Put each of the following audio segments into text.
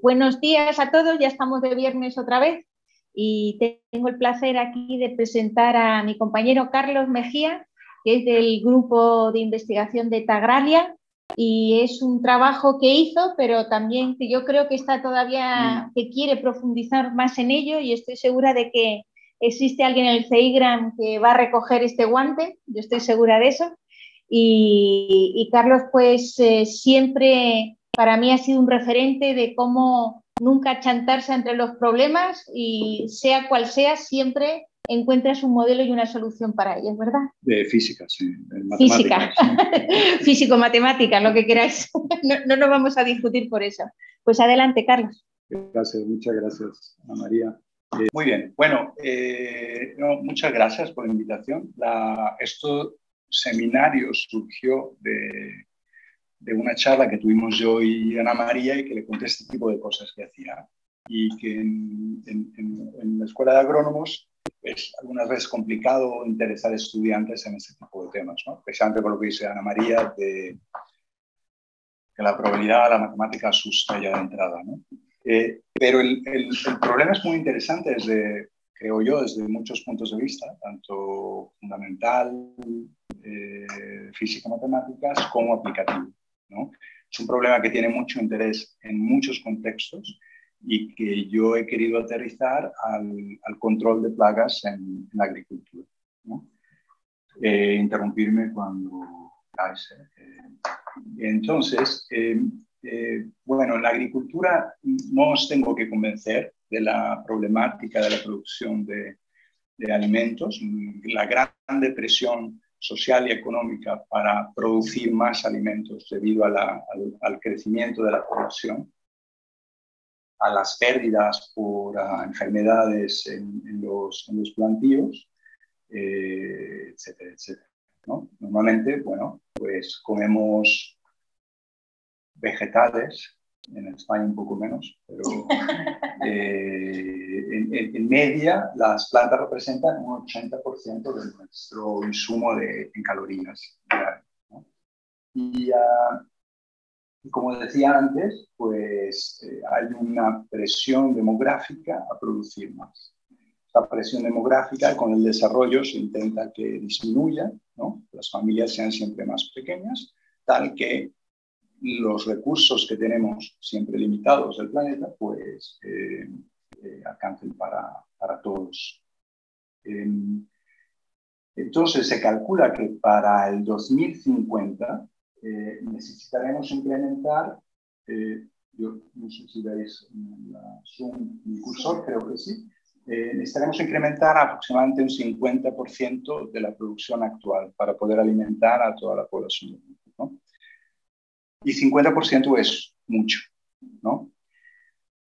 Buenos días a todos, ya estamos de viernes otra vez y tengo el placer aquí de presentar a mi compañero Carlos Mejía, que es del grupo de investigación de Tagralia, y es un trabajo que hizo, pero también que yo creo que está todavía, que quiere profundizar más en ello, y estoy segura de que existe alguien en el CEIGRAM que va a recoger este guante, yo estoy segura de eso. Y Carlos, pues siempre para mí ha sido un referente de cómo nunca achantarse entre los problemas y sea cual sea, siempre encuentras un modelo y una solución para ellos, ¿verdad? De física, sí. Física. Sí. Físico-matemática, lo que queráis. No nos vamos a discutir por eso. Pues adelante, Carlos. Gracias, muchas gracias, Ana María. Muy bien, bueno, muchas gracias por la invitación. Este seminario surgió de una charla que tuvimos yo y Ana María, y que le conté este tipo de cosas que hacía. Y que en la escuela de agrónomos es algunas veces complicado interesar estudiantes en este tipo de temas, ¿no? Precisamente por lo que dice Ana María, de que la probabilidad, la matemática asusta ya de entrada, ¿no? Pero el problema es muy interesante, creo yo, desde muchos puntos de vista, tanto fundamental, física-matemáticas, como aplicativo, ¿no? Es un problema que tiene mucho interés en muchos contextos, y que yo he querido aterrizar al control de plagas en la agricultura, ¿no? Interrumpirme cuando... Entonces, bueno, en la agricultura no os tengo que convencer de la problemática de la producción de alimentos. La gran depresión social y económica para producir más alimentos debido al crecimiento de la población, a las pérdidas por enfermedades en los plantíos, etcétera, etcétera, ¿no? Normalmente, bueno, pues comemos vegetales, en España un poco menos, pero en media las plantas representan un 80% de nuestro insumo en calorías, ¿no? Y como decía antes, pues hay una presión demográfica a producir más. Esta presión demográfica con el desarrollo se intenta que disminuya, ¿no? Las familias sean siempre más pequeñas, tal que los recursos que tenemos siempre limitados del planeta, pues alcancen para todos. Entonces se calcula que para el 2050 necesitaremos implementar, yo no sé si veis mi cursor, creo que sí, necesitaremos incrementar aproximadamente un 50% de la producción actual para poder alimentar a toda la población, ¿no? Y 50% es mucho, ¿no?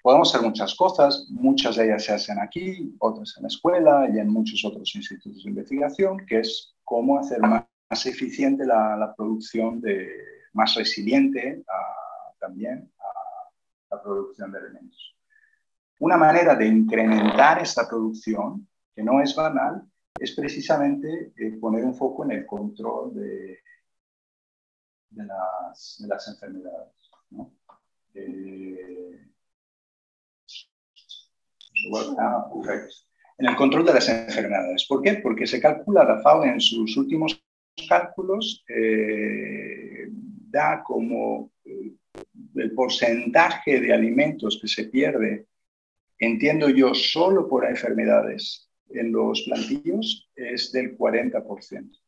Podemos hacer muchas cosas, muchas de ellas se hacen aquí, otras en la escuela y en muchos otros institutos de investigación, que es cómo hacer más eficiente la producción, más resiliente también a la producción de alimentos. Una manera de incrementar esta producción, que no es banal, es precisamente poner un foco en el control de las enfermedades, ¿no? En el control de las enfermedades. ¿Por qué? Porque se calcula, la FAO en sus últimos cálculos da como el porcentaje de alimentos que se pierde, entiendo yo, solo por enfermedades en los plantíos, es del 40%.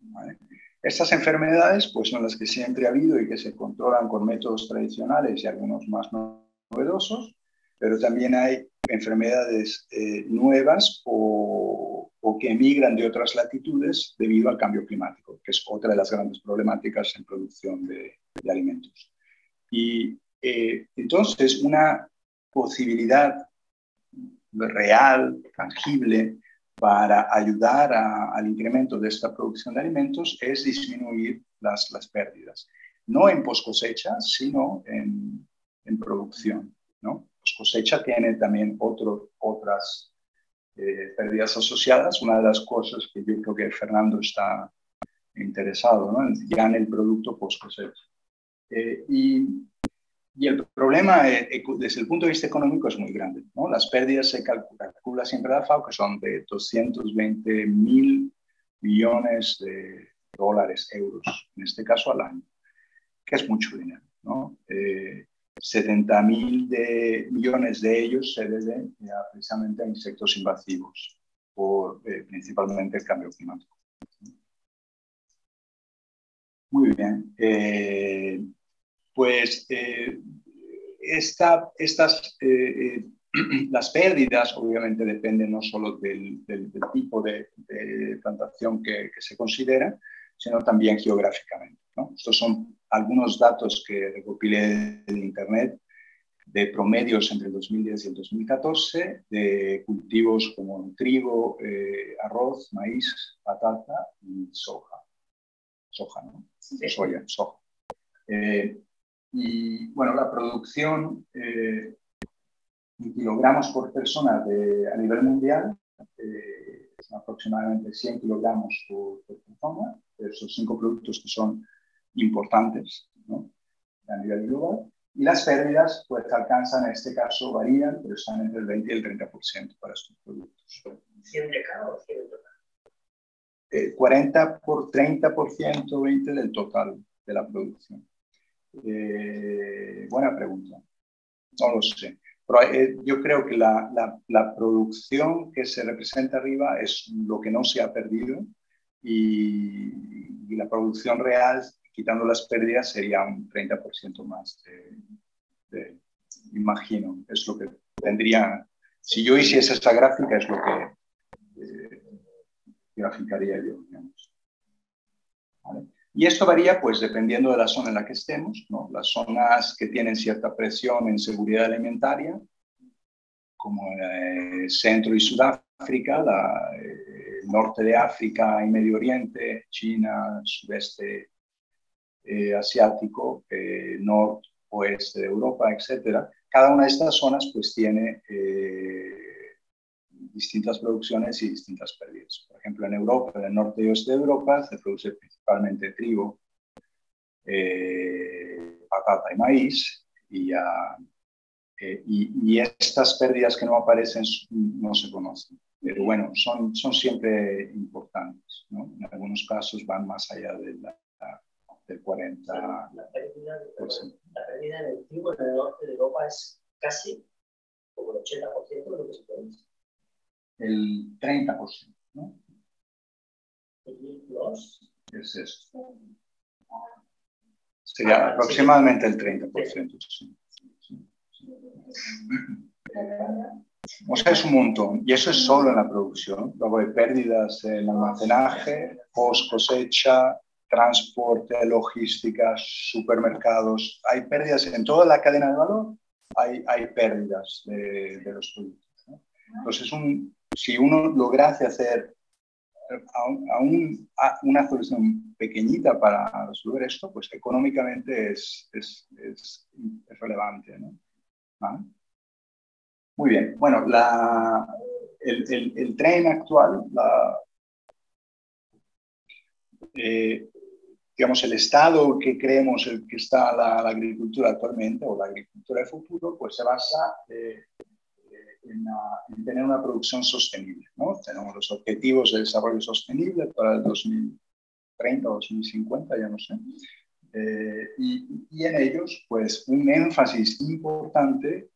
¿Vale? Estas enfermedades, pues, son las que siempre ha habido y que se controlan con métodos tradicionales y algunos más novedosos, pero también hay enfermedades nuevas o que emigran de otras latitudes debido al cambio climático, que es otra de las grandes problemáticas en producción de alimentos. Y entonces, una posibilidad real, tangible, para ayudar al incremento de esta producción de alimentos es disminuir las pérdidas. No en poscosecha, sino en producción, ¿no? Poscosecha tiene también otras pérdidas asociadas. Una de las cosas que yo creo que Fernando está interesado, ¿no? Ya en el producto post-cosecha. Y el problema, desde el punto de vista económico, es muy grande, ¿no? Las pérdidas se calcula siempre la FAO, que son de 220.000 millones de dólares, euros, en este caso al año, que es mucho dinero, ¿no? 70.000 millones de ellos se deben precisamente a insectos invasivos, por principalmente el cambio climático. Muy bien. Las pérdidas obviamente dependen no solo del tipo de plantación que se considera, sino también geográficamente, ¿no? Estos son algunos datos que recopilé de Internet de promedios entre el 2010 y el 2014 de cultivos como trigo, arroz, maíz, patata y soja. Soja. Y bueno, la producción en kilogramos por persona a nivel mundial son aproximadamente 100 kilogramos por persona, esos 5 productos que son importantes, ¿no?, a nivel global. Y las pérdidas, pues, alcanzan, en este caso, varían, pero están entre el 20 y el 30% para estos productos. ¿100 de cada o 100 de total? 40 por 30%, 20 del total de la producción. Buena pregunta. No lo sé. Pero, yo creo que la producción que se representa arriba es lo que no se ha perdido y la producción real, quitando las pérdidas, sería un 30% más, imagino. Es lo que tendría, si yo hiciese esta gráfica, es lo que graficaría yo, digamos. ¿Vale? Y esto varía, pues, dependiendo de la zona en la que estemos, ¿no? Las zonas que tienen cierta presión en seguridad alimentaria, como Centro y Sudáfrica, el norte de África y Medio Oriente, China, sudeste asiático, norte, oeste de Europa, etc. Cada una de estas zonas, pues, tiene distintas producciones y distintas pérdidas. Por ejemplo, en Europa, en el norte y oeste de Europa, se produce principalmente trigo, patata y maíz, y estas pérdidas que no aparecen no se conocen. Pero bueno, son siempre importantes, ¿no? En algunos casos van más allá de del 40%. La pérdida del trigo en el norte de Europa es casi como el 80% de lo que se produce. El 30%, ¿no? ¿Qué es esto? Sería aproximadamente el 30%. O sea, es un montón. Y eso es solo en la producción. Luego hay pérdidas en almacenaje, post cosecha, transporte, logística, supermercados. Hay pérdidas en toda la cadena de valor, hay pérdidas de los productos, ¿no? Entonces, si uno lograse hacer una solución pequeñita para resolver esto, pues económicamente es relevante, ¿no? ¿Vale? Muy bien. Bueno, el tren actual, digamos, el estado que creemos que está la agricultura actualmente, o la agricultura del futuro, pues se basa en tener una producción sostenible, ¿no? Tenemos los objetivos de desarrollo sostenible para el 2030 o 2050, ya no sé. Y en ellos, pues, un énfasis importante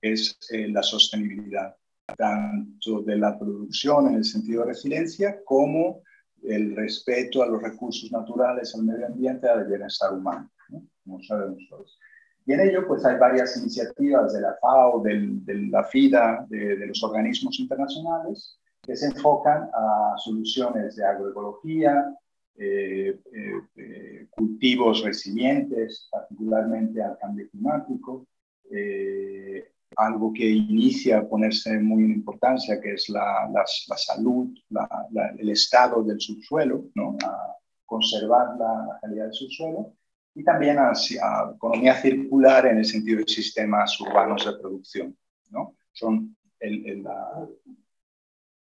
es la sostenibilidad, tanto de la producción en el sentido de resiliencia como el respeto a los recursos naturales, al medio ambiente, al bienestar humano, ¿no? Como sabemos todos. Y en ello, pues, hay varias iniciativas de la FAO, de la FIDA, de los organismos internacionales, que se enfocan a soluciones de agroecología, cultivos resilientes, particularmente al cambio climático, algo que inicia a ponerse muy en importancia, que es la salud, el estado del subsuelo, ¿no? A conservar la calidad del subsuelo, y también hacia economía circular en el sentido de sistemas urbanos de producción, ¿no? Son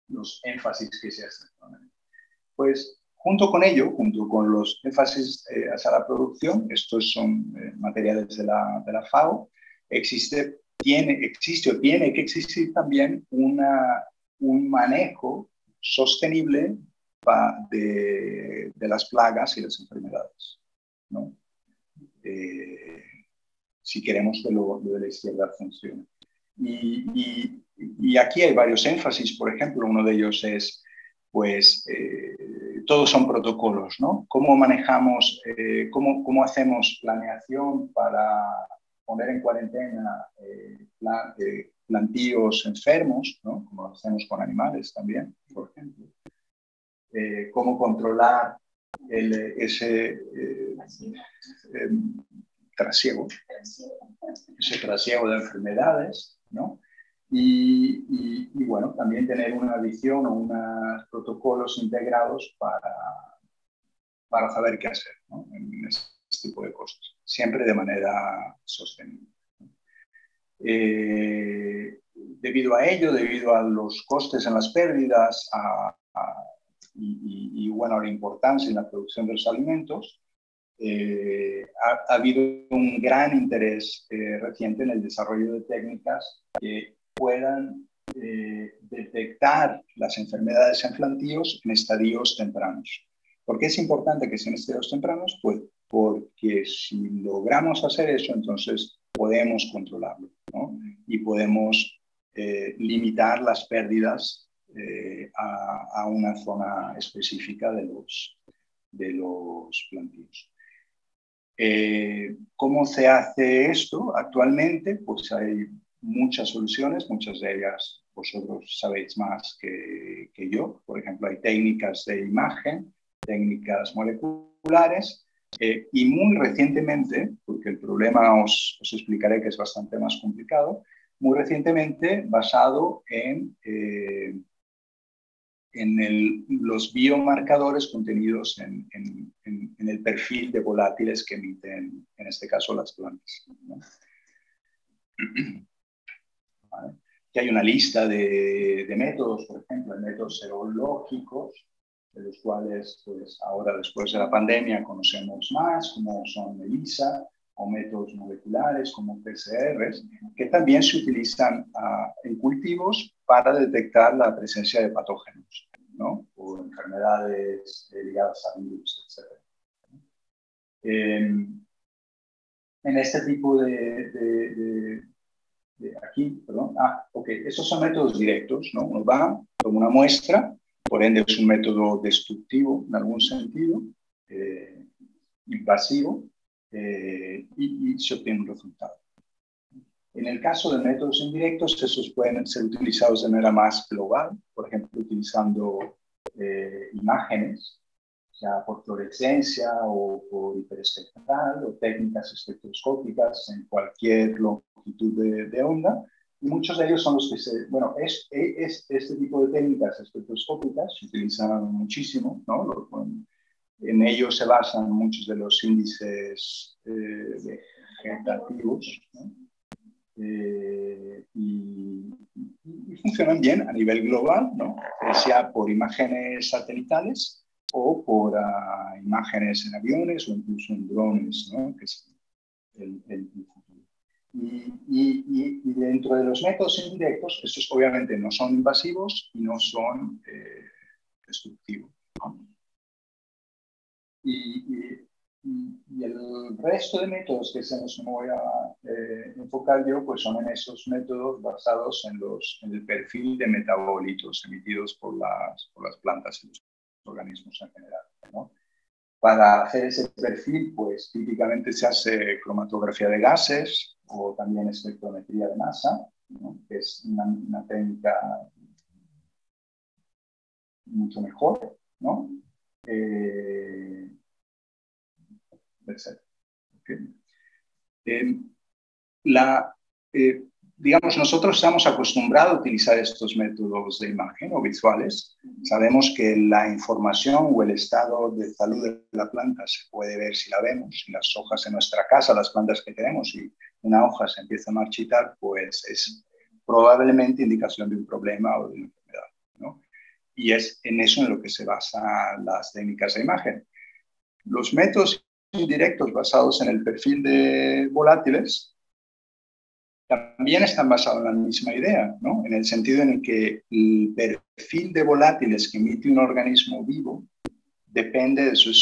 los énfasis que se hacen. Pues junto con ello, junto con los énfasis hacia la producción, estos son materiales de la FAO, tiene que existir también un manejo sostenible de las plagas y las enfermedades, ¿no? Si queremos que lo de la izquierda funcione. Y aquí hay varios énfasis, por ejemplo, uno de ellos es, pues, todos son protocolos, ¿no? ¿Cómo manejamos, cómo hacemos planeación para poner en cuarentena plantíos enfermos, ¿no? Como lo hacemos con animales también, por ejemplo. Cómo controlar ese trasiego de enfermedades, ¿no? Y bueno, también tener una visión o unos protocolos integrados para saber qué hacer, ¿no? En este tipo de cosas, siempre de manera sostenible. Debido a ello, debido a los costes en las pérdidas, y bueno, la importancia en la producción de los alimentos, ha habido un gran interés reciente en el desarrollo de técnicas que puedan detectar las enfermedades en plantíos en estadios tempranos. ¿Por qué es importante que sean estadios tempranos? Pues porque si logramos hacer eso, entonces podemos controlarlo, ¿no? Y podemos limitar las pérdidas a una zona específica de los plantíos. ¿Cómo se hace esto actualmente? Pues hay muchas soluciones, muchas de ellas vosotros sabéis más que yo. Por ejemplo, hay técnicas de imagen, técnicas moleculares, y muy recientemente, porque el problema os explicaré que es bastante más complicado, muy recientemente basado en los biomarcadores contenidos en el perfil de volátiles que emiten, en este caso, las plantas, ¿no? Vale. Aquí hay una lista de métodos, por ejemplo, métodos serológicos, de los cuales pues, ahora, después de la pandemia, conocemos más, como son ELISA, o métodos moleculares como PCRs, que también se utilizan en cultivos para detectar la presencia de patógenos, ¿no? O enfermedades ligadas a virus, etc. En este tipo estos son métodos directos, ¿no? Uno va, toma una muestra, por ende es un método destructivo en algún sentido, invasivo, y se obtiene un resultado. En el caso de métodos indirectos, esos pueden ser utilizados de manera más global, por ejemplo, utilizando imágenes, ya por fluorescencia o por hiperespectral o técnicas espectroscópicas en cualquier longitud de onda. Y muchos de ellos son los que este tipo de técnicas espectroscópicas se utilizan muchísimo, ¿no? En ello se basan muchos de los índices vegetativos, ¿no? Y funcionan bien a nivel global, ¿no? Sea por imágenes satelitales o por imágenes en aviones o incluso en drones, ¿no? Que es el futuro. Y dentro de los métodos indirectos, estos obviamente no son invasivos y no son destructivos, ¿no? Y el resto de métodos que se nos voy a enfocar yo, pues son en esos métodos basados en el perfil de metabolitos emitidos por las plantas y los organismos en general, ¿no? Para hacer ese perfil, pues típicamente se hace cromatografía de gases o también espectrometría de masa, ¿no? Que es una técnica mucho mejor, ¿no? Okay. Digamos, nosotros estamos acostumbrados a utilizar estos métodos de imagen o visuales. Sabemos que la información o el estado de salud de la planta se puede ver si la vemos, si las hojas en nuestra casa, las plantas que tenemos, y una hoja se empieza a marchitar, pues es probablemente indicación de un problema o de una enfermedad, ¿no? y es en eso en lo que se basan las técnicas de imagen. Los métodos indirectos basados en el perfil de volátiles también están basados en la misma idea, ¿no? En el sentido en el que el perfil de volátiles que emite un organismo vivo depende de su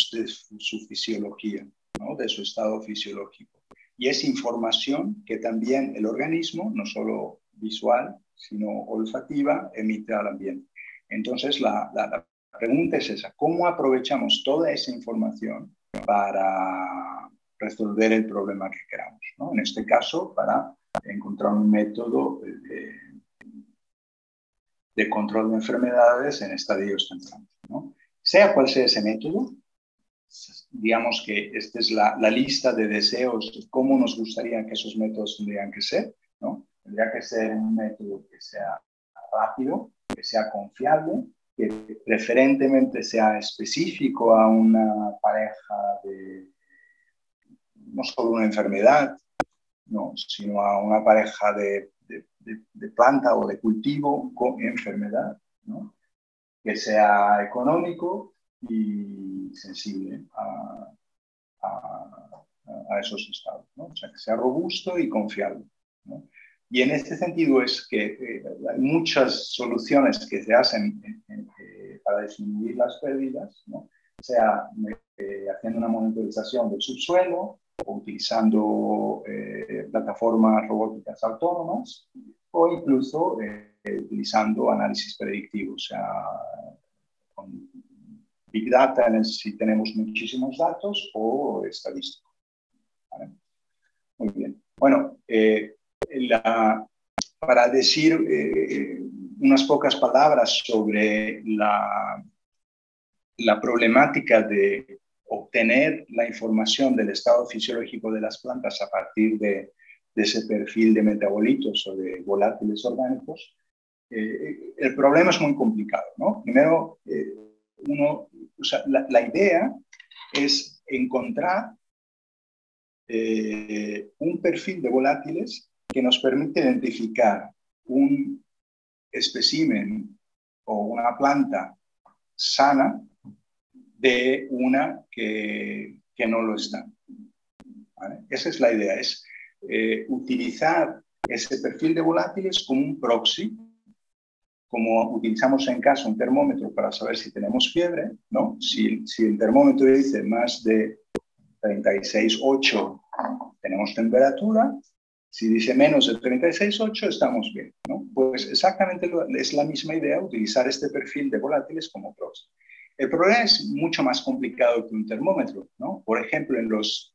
fisiología, ¿no? De su estado fisiológico. Y es información que también el organismo, no solo visual, sino olfativa, emite al ambiente. Entonces, la pregunta es esa: ¿cómo aprovechamos toda esa información para resolver el problema que queramos, ¿no? En este caso, para encontrar un método de control de enfermedades en estadios tempranos, ¿no? Sea cual sea ese método, digamos que esta es la lista de deseos de cómo nos gustaría que esos métodos tendrían que ser, ¿no? Tendría que ser un método que sea rápido, que sea confiable, que preferentemente sea específico a una pareja de no solo una enfermedad, no, sino a una pareja de planta o de cultivo con enfermedad, ¿no? Que sea económico y sensible a esos estados, ¿no? O sea, que sea robusto y confiable, ¿no? Y en este sentido es que hay muchas soluciones que se hacen para disminuir las pérdidas, ¿no? Sea haciendo una monitorización del subsuelo o utilizando plataformas robóticas autónomas o incluso utilizando análisis predictivo, o sea, con Big Data, si tenemos muchísimos datos, o estadístico. ¿Vale? Muy bien. Bueno, para decir unas pocas palabras sobre la problemática de obtener la información del estado fisiológico de las plantas a partir de ese perfil de metabolitos o de volátiles orgánicos, el problema es muy complicado, ¿no? Primero, la idea es encontrar un perfil de volátiles que nos permite identificar un espécimen o una planta sana de una que no lo está. ¿Vale? Esa es la idea, es utilizar ese perfil de volátiles como un proxy, como utilizamos en casa un termómetro para saber si tenemos fiebre, ¿no? Si el termómetro dice más de 36,8 tenemos temperatura, si dice menos de 36,8 estamos bien, ¿no? Pues exactamente es la misma idea, utilizar este perfil de volátiles como proxy. El problema es mucho más complicado que un termómetro, ¿no? Por ejemplo, en los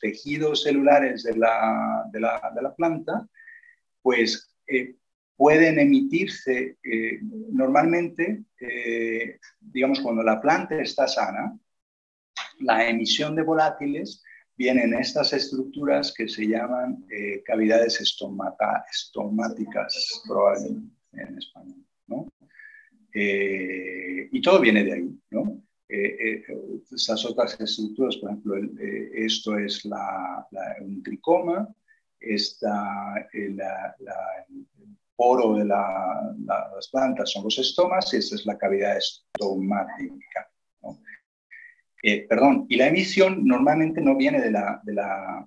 tejidos celulares de la planta, pues pueden emitirse normalmente, digamos, cuando la planta está sana, la emisión de volátiles viene en estas estructuras que se llaman cavidades estomáticas, probablemente en español, ¿no? Y todo viene de ahí, ¿no? Estas otras estructuras, por ejemplo, esto es un tricoma, el poro de las plantas son los estomas y esta es la cavidad estomática, ¿no? Y la emisión normalmente no viene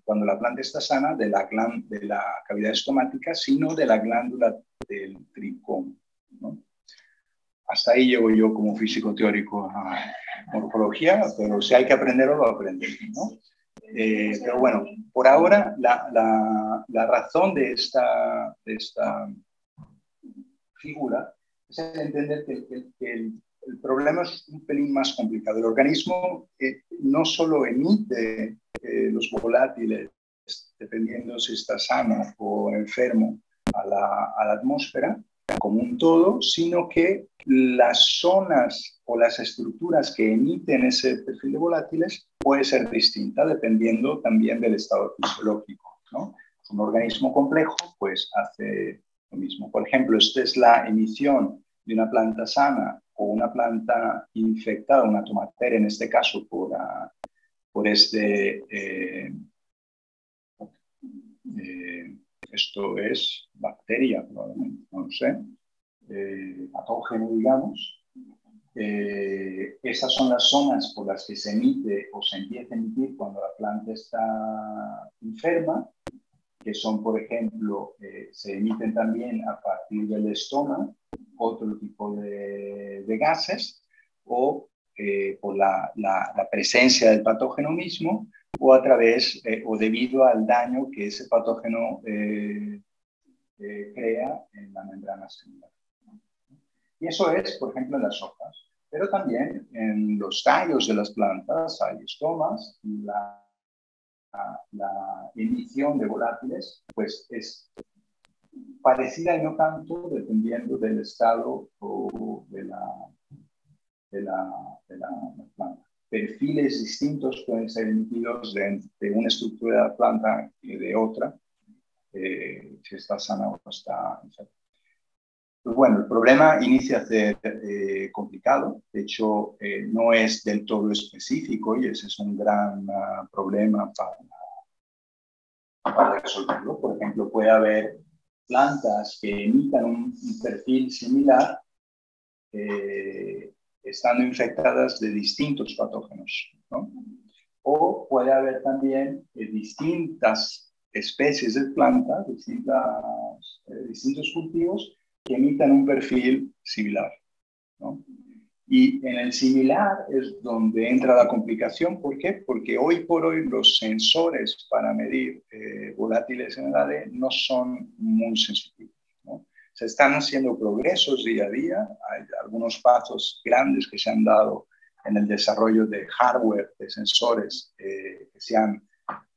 cuando la planta está sana, de la cavidad estomática, sino de la glándula del tricoma, ¿no? Hasta ahí llego yo como físico teórico a morfología, pero si hay que aprenderlo, lo aprendemos, ¿no? Pero bueno, por ahora la razón de esta figura es entender que el problema es un pelín más complicado. El organismo no solo emite los volátiles, dependiendo si está sano o enfermo, a la atmósfera como un todo, sino que las zonas o las estructuras que emiten ese perfil de volátiles puede ser distinta dependiendo también del estado fisiológico, ¿no? Un organismo complejo pues hace lo mismo. Por ejemplo, esta es la emisión de una planta sana o una planta infectada, una tomatera en este caso, por este... esto es bacteria, probablemente, no lo sé. patógeno, digamos. Esas son las zonas por las que se emite o se empieza a emitir cuando la planta está enferma, que son, por ejemplo, se emiten también a partir del estómago, otro tipo de gases, o por la presencia del patógeno mismo, o a través o debido al daño que ese patógeno crea en la membrana celular. Y eso es, por ejemplo, en las hojas, pero también en los tallos de las plantas hay estomas y la emisión de volátiles pues es parecida y no tanto dependiendo del estado o de la planta. Perfiles distintos pueden ser emitidos de una estructura de la planta y de otra, si está sana o está enferma. Pues bueno, el problema inicia a ser complicado, de hecho no es del todo específico y ese es un gran problema para resolverlo. Por ejemplo, puede haber plantas que emitan un perfil similar estando infectadas de distintos patógenos, ¿no? O puede haber también distintas especies de plantas, distintos cultivos que emitan un perfil similar, ¿no? Y en el similar es donde entra la complicación. ¿Por qué? Porque hoy por hoy los sensores para medir volátiles en el ADN no son muy sensitivos, ¿no? Se están haciendo progresos día a día. Hay algunos pasos grandes que se han dado en el desarrollo de hardware, de sensores que sean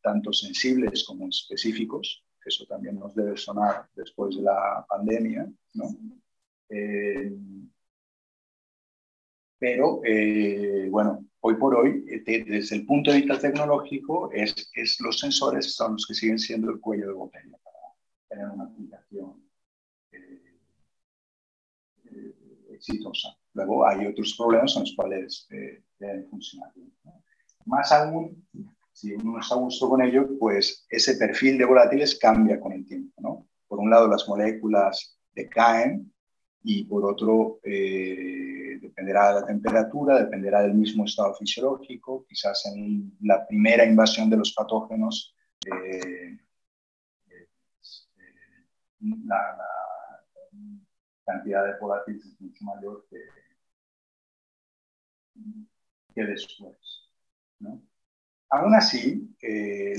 tanto sensibles como específicos. Eso también nos debe sonar después de la pandemia, ¿no? Bueno, hoy por hoy, desde el punto de vista tecnológico, los sensores son los que siguen siendo el cuello de botella para tener una aplicación exitosa. Luego hay otros problemas en los cuales deben funcionar bien, ¿no? Más aún, si uno está a gusto con ello, pues ese perfil de volátiles cambia con el tiempo, ¿no? Por un lado, las moléculas decaen y por otro, dependerá de la temperatura, dependerá del mismo estado fisiológico. Quizás en la primera invasión de los patógenos, la cantidad de volátiles es mucho mayor que después, ¿no? Aún así,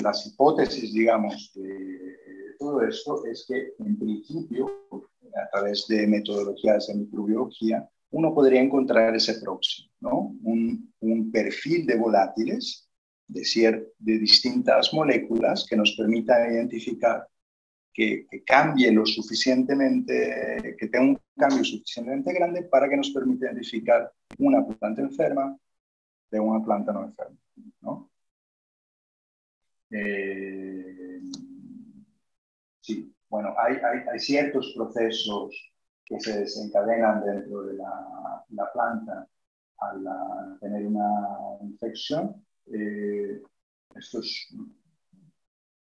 las hipótesis, digamos, de todo esto es que, en principio, a través de metodologías de microbiología, uno podría encontrar ese proxy, ¿no? Un perfil de volátiles de distintas moléculas que nos permita identificar que cambie lo suficientemente, que tenga un cambio suficientemente grande para que nos permita identificar una planta enferma de una planta no enferma, ¿no? Sí, bueno, hay ciertos procesos que se desencadenan dentro de la planta al tener una infección. Esto es un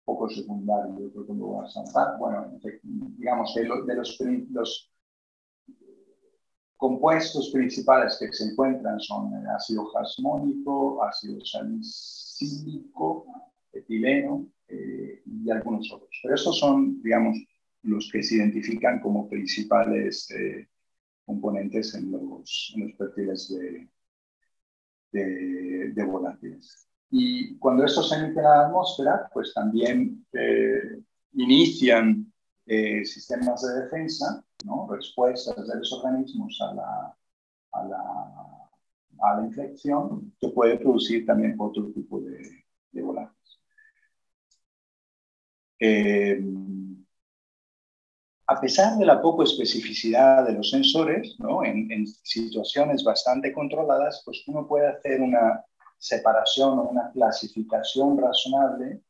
poco secundario, yo creo que lo voy a saltar. Bueno, digamos que los compuestos principales que se encuentran son el ácido jasmónico, ácido salicílico, etileno y algunos otros. Pero estos son, digamos, los que se identifican como principales componentes en los perfiles de volátiles. Y cuando estos se emiten a la atmósfera, pues también inician sistemas de defensa, ¿no? Respuestas de los organismos a la infección, que puede producir también otro tipo de volátiles. A pesar de la poca especificidad de los sensores, ¿no? En situaciones bastante controladas, pues uno puede hacer una separación o una clasificación razonable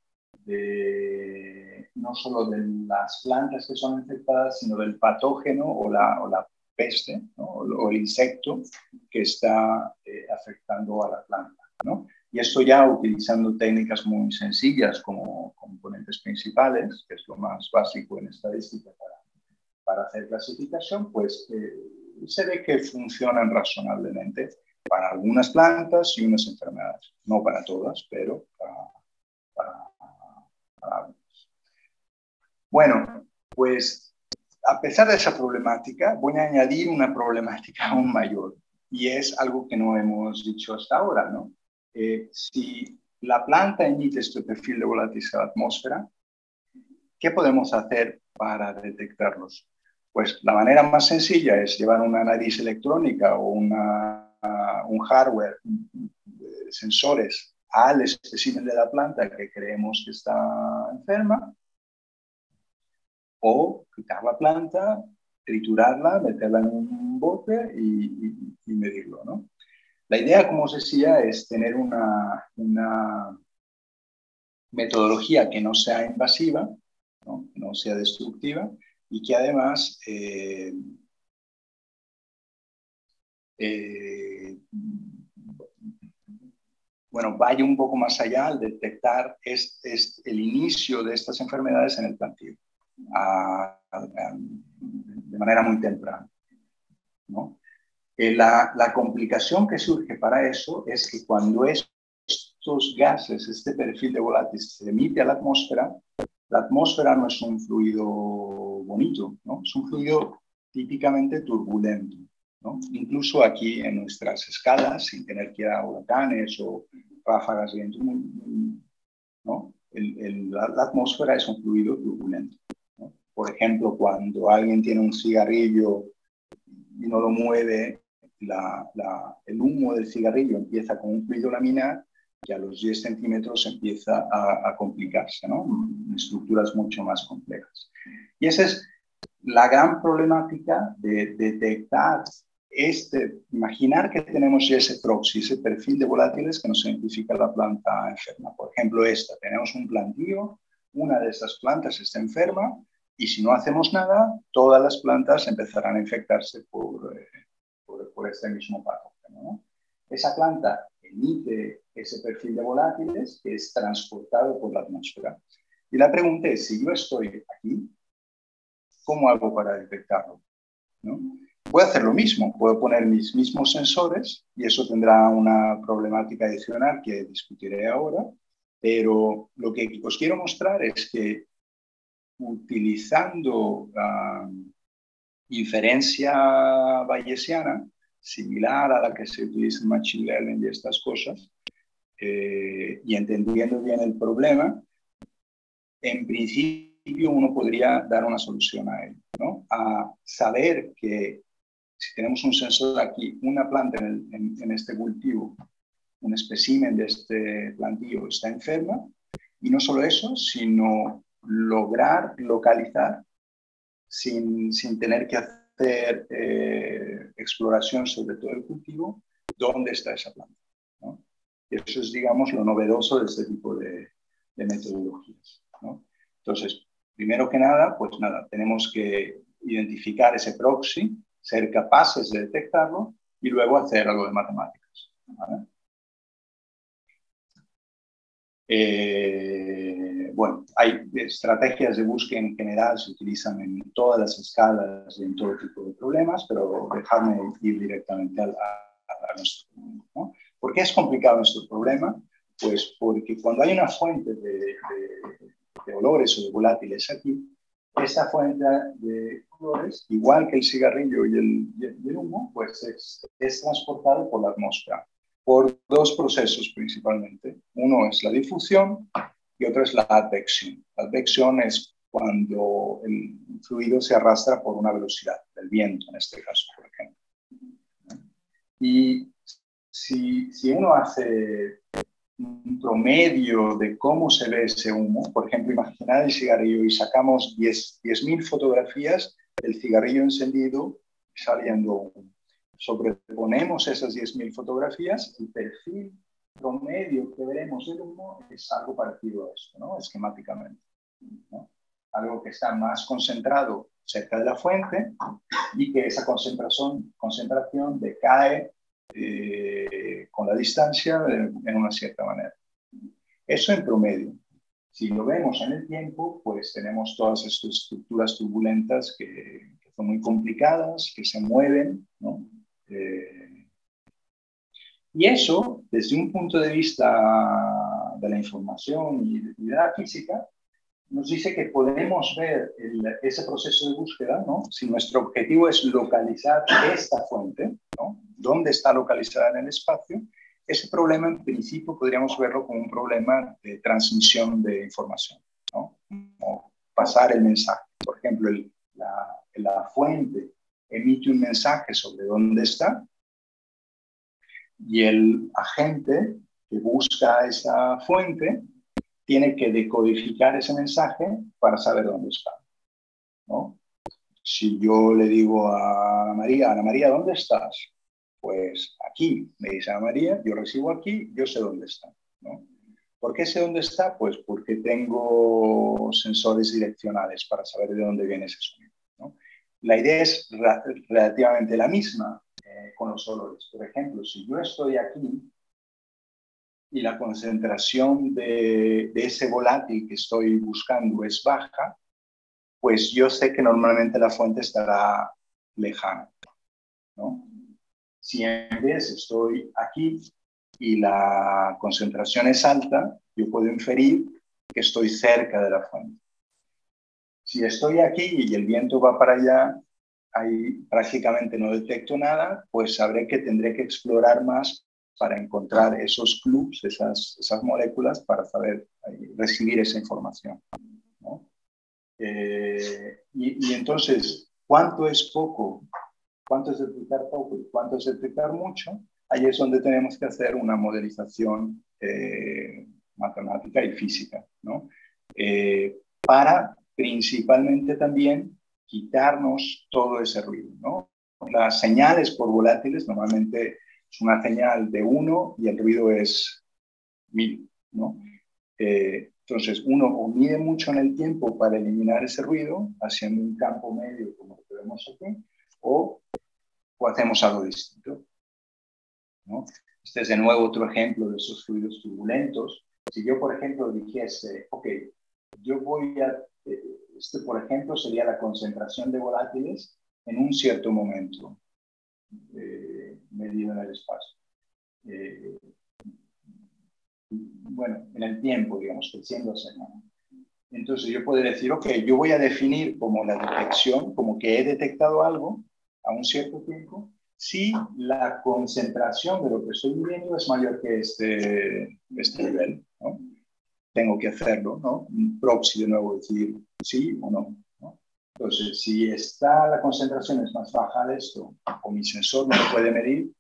no solo de las plantas que son infectadas, sino del patógeno o la peste, ¿no? o el insecto que está afectando a la planta, ¿no? Y esto ya utilizando técnicas muy sencillas como componentes principales, que es lo más básico en estadística para, para hacer clasificación, pues se ve que funcionan razonablemente para algunas plantas y unas enfermedades. No para todas, pero para algunas. Bueno, pues a pesar de esa problemática, voy a añadir una problemática aún mayor, y es algo que no hemos dicho hasta ahora, ¿no? Si la planta emite este perfil de volatilidad a la atmósfera, ¿qué podemos hacer para detectarlos? Pues la manera más sencilla es llevar una nariz electrónica o un hardware, sensores, al espécimen de la planta que creemos que está enferma, o quitar la planta, triturarla, meterla en un bote y medirlo, ¿no? La idea, como os decía, es tener una metodología que no sea invasiva, ¿no? No sea destructiva, y que además bueno, vaya un poco más allá al detectar el inicio de estas enfermedades en el plantío de manera muy temprana, ¿no? La complicación que surge para eso es que cuando estos gases, este perfil de volátiles, se emite a la atmósfera no es un fluido bonito, ¿no? Es un fluido típicamente turbulento, ¿no? Incluso aquí en nuestras escalas, sin tener que ir a huracanes o ráfagas de viento, ¿no? La atmósfera es un fluido turbulento, ¿no? Por ejemplo, cuando alguien tiene un cigarrillo y no lo mueve, el humo del cigarrillo empieza con un fluido laminar que a los 10 centímetros empieza a complicarse, ¿no? En estructuras mucho más complejas. Y esa es la gran problemática de detectar imaginar que tenemos ese proxy, ese perfil de volátiles que nos identifica la planta enferma. Por ejemplo, tenemos un plantío, una de estas plantas está enferma, y si no hacemos nada, todas las plantas empezarán a infectarse por este mismo patógeno, ¿no? Esa planta emite ese perfil de volátiles que es transportado por la atmósfera. Y la pregunta es, si yo estoy aquí, ¿cómo hago para detectarlo? ¿No? Puedo hacer lo mismo, puedo poner mis mismos sensores, y eso tendrá una problemática adicional que discutiré ahora, pero lo que os quiero mostrar es que utilizando inferencia bayesiana, similar a la que se utiliza en Machine Learning y estas cosas, y entendiendo bien el problema, en principio uno podría dar una solución a él, ¿no? A saber que si tenemos un sensor aquí, una planta en este cultivo, un espécimen de este plantío está enferma, y no solo eso, sino lograr localizar sin tener que hacer exploración sobre todo el cultivo, dónde está esa planta, ¿no? Eso es, digamos, lo novedoso de este tipo de metodologías, ¿no? Entonces, primero que nada, pues nada, tenemos que identificar ese proxy, ser capaces de detectarlo y luego hacer algo de matemáticas, ¿vale? Bueno, hay estrategias de búsqueda en general, se utilizan en todas las escalas y en todo tipo de problemas, pero dejadme ir directamente a nuestro problema, ¿no? ¿Por qué es complicado nuestro problema? Pues porque cuando hay una fuente de olores o de volátiles aquí, esa fuente de olores, igual que el cigarrillo y el humo, pues es transportado por la atmósfera, por dos procesos principalmente. Uno es la difusión y otro es la advección. La advección es cuando el fluido se arrastra por una velocidad, el viento en este caso, por ejemplo. Y si uno hace un promedio de cómo se ve ese humo, por ejemplo, imaginad el cigarrillo y sacamos 10.000 fotografías del cigarrillo encendido saliendo humo. Sobreponemos esas 10.000 fotografías, el perfil promedio que veremos del humo es algo parecido a esto, ¿no? Esquemáticamente, ¿no? Algo que está más concentrado cerca de la fuente y que esa concentración decae con la distancia en una cierta manera. Eso en promedio. Si lo vemos en el tiempo, pues tenemos todas estas estructuras turbulentas que son muy complicadas, que se mueven, ¿no? Y eso, desde un punto de vista de la información y de la física, nos dice que podemos ver ese proceso de búsqueda, ¿no? Si nuestro objetivo es localizar esta fuente, ¿no? ¿Dónde está localizada en el espacio? Ese problema, en principio, podríamos verlo como un problema de transmisión de información, ¿no? Como pasar el mensaje. Por ejemplo, la fuente emite un mensaje sobre dónde está y el agente que busca esa fuente tiene que decodificar ese mensaje para saber dónde está, ¿no? Si yo le digo a Ana María, ¿dónde estás? Pues aquí, me dice Ana María, yo recibo aquí, yo sé dónde está, ¿no? ¿Por qué sé dónde está? Pues porque tengo sensores direccionales para saber de dónde viene ese sonido, ¿no? La idea es relativamente la misma con los olores. Por ejemplo, si yo estoy aquí, y la concentración de ese volátil que estoy buscando es baja, pues yo sé que normalmente la fuente estará lejana, ¿no? Si en vez estoy aquí y la concentración es alta, yo puedo inferir que estoy cerca de la fuente. Si estoy aquí y el viento va para allá, ahí prácticamente no detecto nada, pues sabré que tendré que explorar más para encontrar esos clubs, esas moléculas, para saber recibir esa información, ¿no? Y entonces, ¿cuánto es poco? ¿Cuánto es detectar poco? ¿Y cuánto es detectar mucho? Ahí es donde tenemos que hacer una modelización matemática y física, ¿no? Para principalmente también quitarnos todo ese ruido, ¿no? Las señales por volátiles normalmente es una señal de 1 y el ruido es 1000, ¿no? Entonces, uno o mide mucho en el tiempo para eliminar ese ruido, haciendo un campo medio como lo que vemos aquí, o hacemos algo distinto, ¿no? Este es de nuevo otro ejemplo de esos fluidos turbulentos. Si yo, por ejemplo, dijese, ok, yo voy a, este, por ejemplo, sería la concentración de volátiles en un cierto momento, medido en el espacio. Bueno, en el tiempo, digamos, creciendo a semana. Entonces yo puedo decir, ok, yo voy a definir como la detección, como que he detectado algo a un cierto tiempo, si la concentración de lo que estoy midiendo es mayor que este nivel, ¿no? Tengo que hacerlo, ¿no? Un proxy de nuevo, decir sí o no, ¿no? Entonces, si la concentración es más baja de esto, o mi sensor no lo puede medir,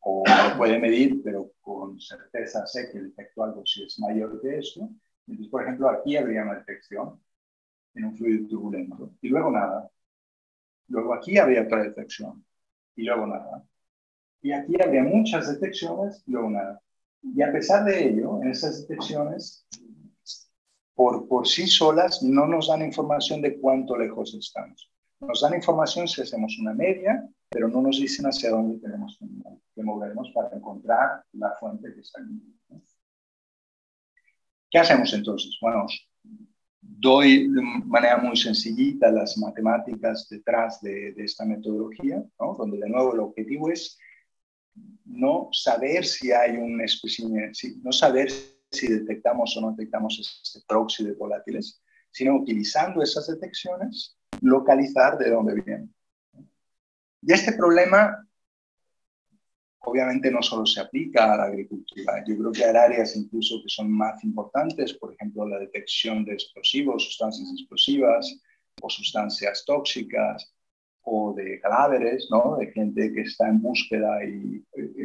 o lo puede medir, pero con certeza sé que detecto algo si es mayor que esto. Entonces, por ejemplo, aquí habría una detección en un fluido turbulento, y luego nada. Luego aquí habría otra detección, y luego nada. Y aquí habría muchas detecciones, y luego nada. Y a pesar de ello, en esas detecciones, por sí solas, no nos dan información de cuánto lejos estamos. Nos dan información si hacemos una media, pero no nos dicen hacia dónde tenemos que movernos para encontrar la fuente que está aquí, ¿no? ¿Qué hacemos entonces? Bueno, doy de manera muy sencillita las matemáticas detrás de esta metodología, ¿no? Donde de nuevo el objetivo es no saber si hay un espécimen, no saber si detectamos o no detectamos este proxy de volátiles, sino utilizando esas detecciones, localizar de dónde vienen. Y este problema, obviamente, no solo se aplica a la agricultura. Yo creo que hay áreas incluso que son más importantes, por ejemplo, la detección de explosivos, sustancias explosivas o sustancias tóxicas, o de cadáveres, ¿no? De gente que está en búsqueda, y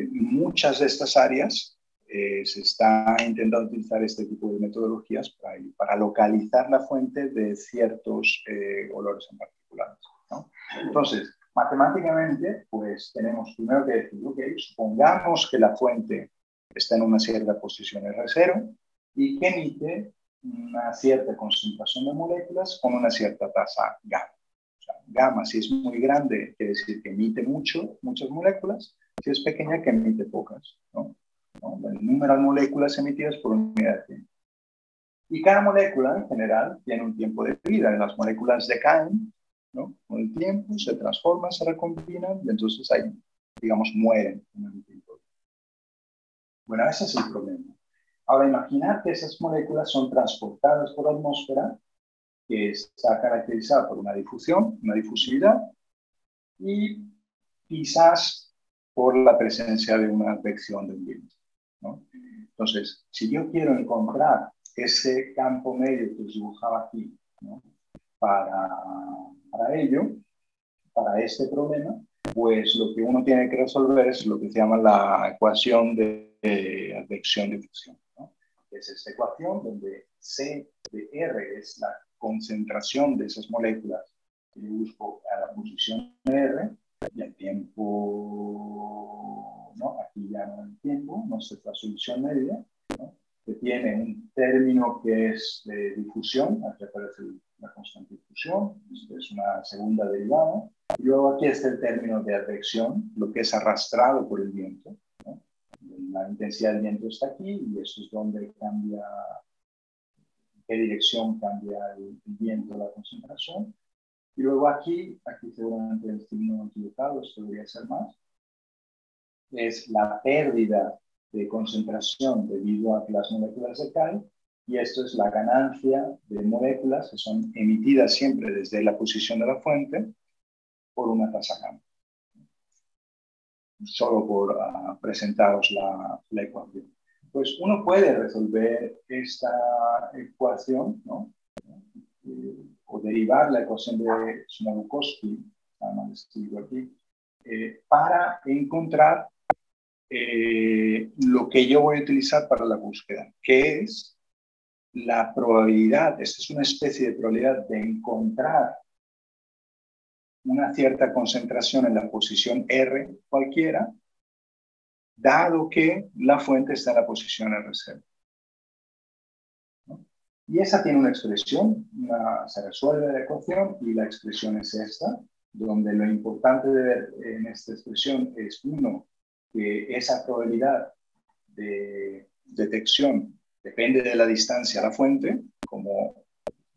muchas de estas áreas se está intentando utilizar este tipo de metodologías para localizar la fuente de ciertos olores en particular, ¿no? Entonces, matemáticamente, pues tenemos primero que decir, ok, supongamos que la fuente está en una cierta posición R0 y que emite una cierta concentración de moléculas con una cierta tasa gamma. O sea, gamma, si es muy grande, quiere decir que emite muchas moléculas, si es pequeña, que emite pocas, ¿no? ¿No? El número de moléculas emitidas por unidad de tiempo. Y cada molécula, en general, tiene un tiempo de vida. Las moléculas decaen ¿no? Con el tiempo se transforman, se recombinan y entonces ahí, digamos, mueren. Bueno, ese es el problema. Ahora, imaginad que esas moléculas son transportadas por la atmósfera, que está caracterizada por una difusión, una difusividad, y quizás por la presencia de una vección de un virus, ¿no? Entonces, si yo quiero encontrar ese campo medio que os dibujaba aquí, ¿no? Para ello, para este problema, pues lo que uno tiene que resolver es lo que se llama la ecuación de advección-difusión, ¿no? Es esta ecuación donde C de R es la concentración de esas moléculas que yo busco a la posición R y al tiempo, ¿no? Aquí ya no el tiempo, no es la solución media, ¿no? Que tiene un término que es de difusión, aquí aparece la constante de difusión, es una segunda derivada, y luego aquí está el término de advección, lo que es arrastrado por el viento, ¿no? La intensidad del viento está aquí y eso es donde cambia, en qué dirección cambia el viento, la concentración. Y luego aquí, aquí seguramente el signo equivocado, esto debería ser más, es la pérdida de concentración debido a que las moléculas se caen, y esto es la ganancia de moléculas que son emitidas siempre desde la posición de la fuente por una tasa gamma. Solo por presentaros la ecuación. Pues uno puede resolver esta ecuación, ¿no? O derivar la ecuación de Snodgrass-Koski, para encontrar lo que yo voy a utilizar para la búsqueda, que es la probabilidad, esta es una especie de probabilidad de encontrar una cierta concentración en la posición R cualquiera, dado que la fuente está en la posición R0. ¿No? Y esa tiene una expresión, se resuelve la ecuación y la expresión es esta, donde lo importante de ver en esta expresión es, uno, que esa probabilidad de detección depende de la distancia a la fuente, como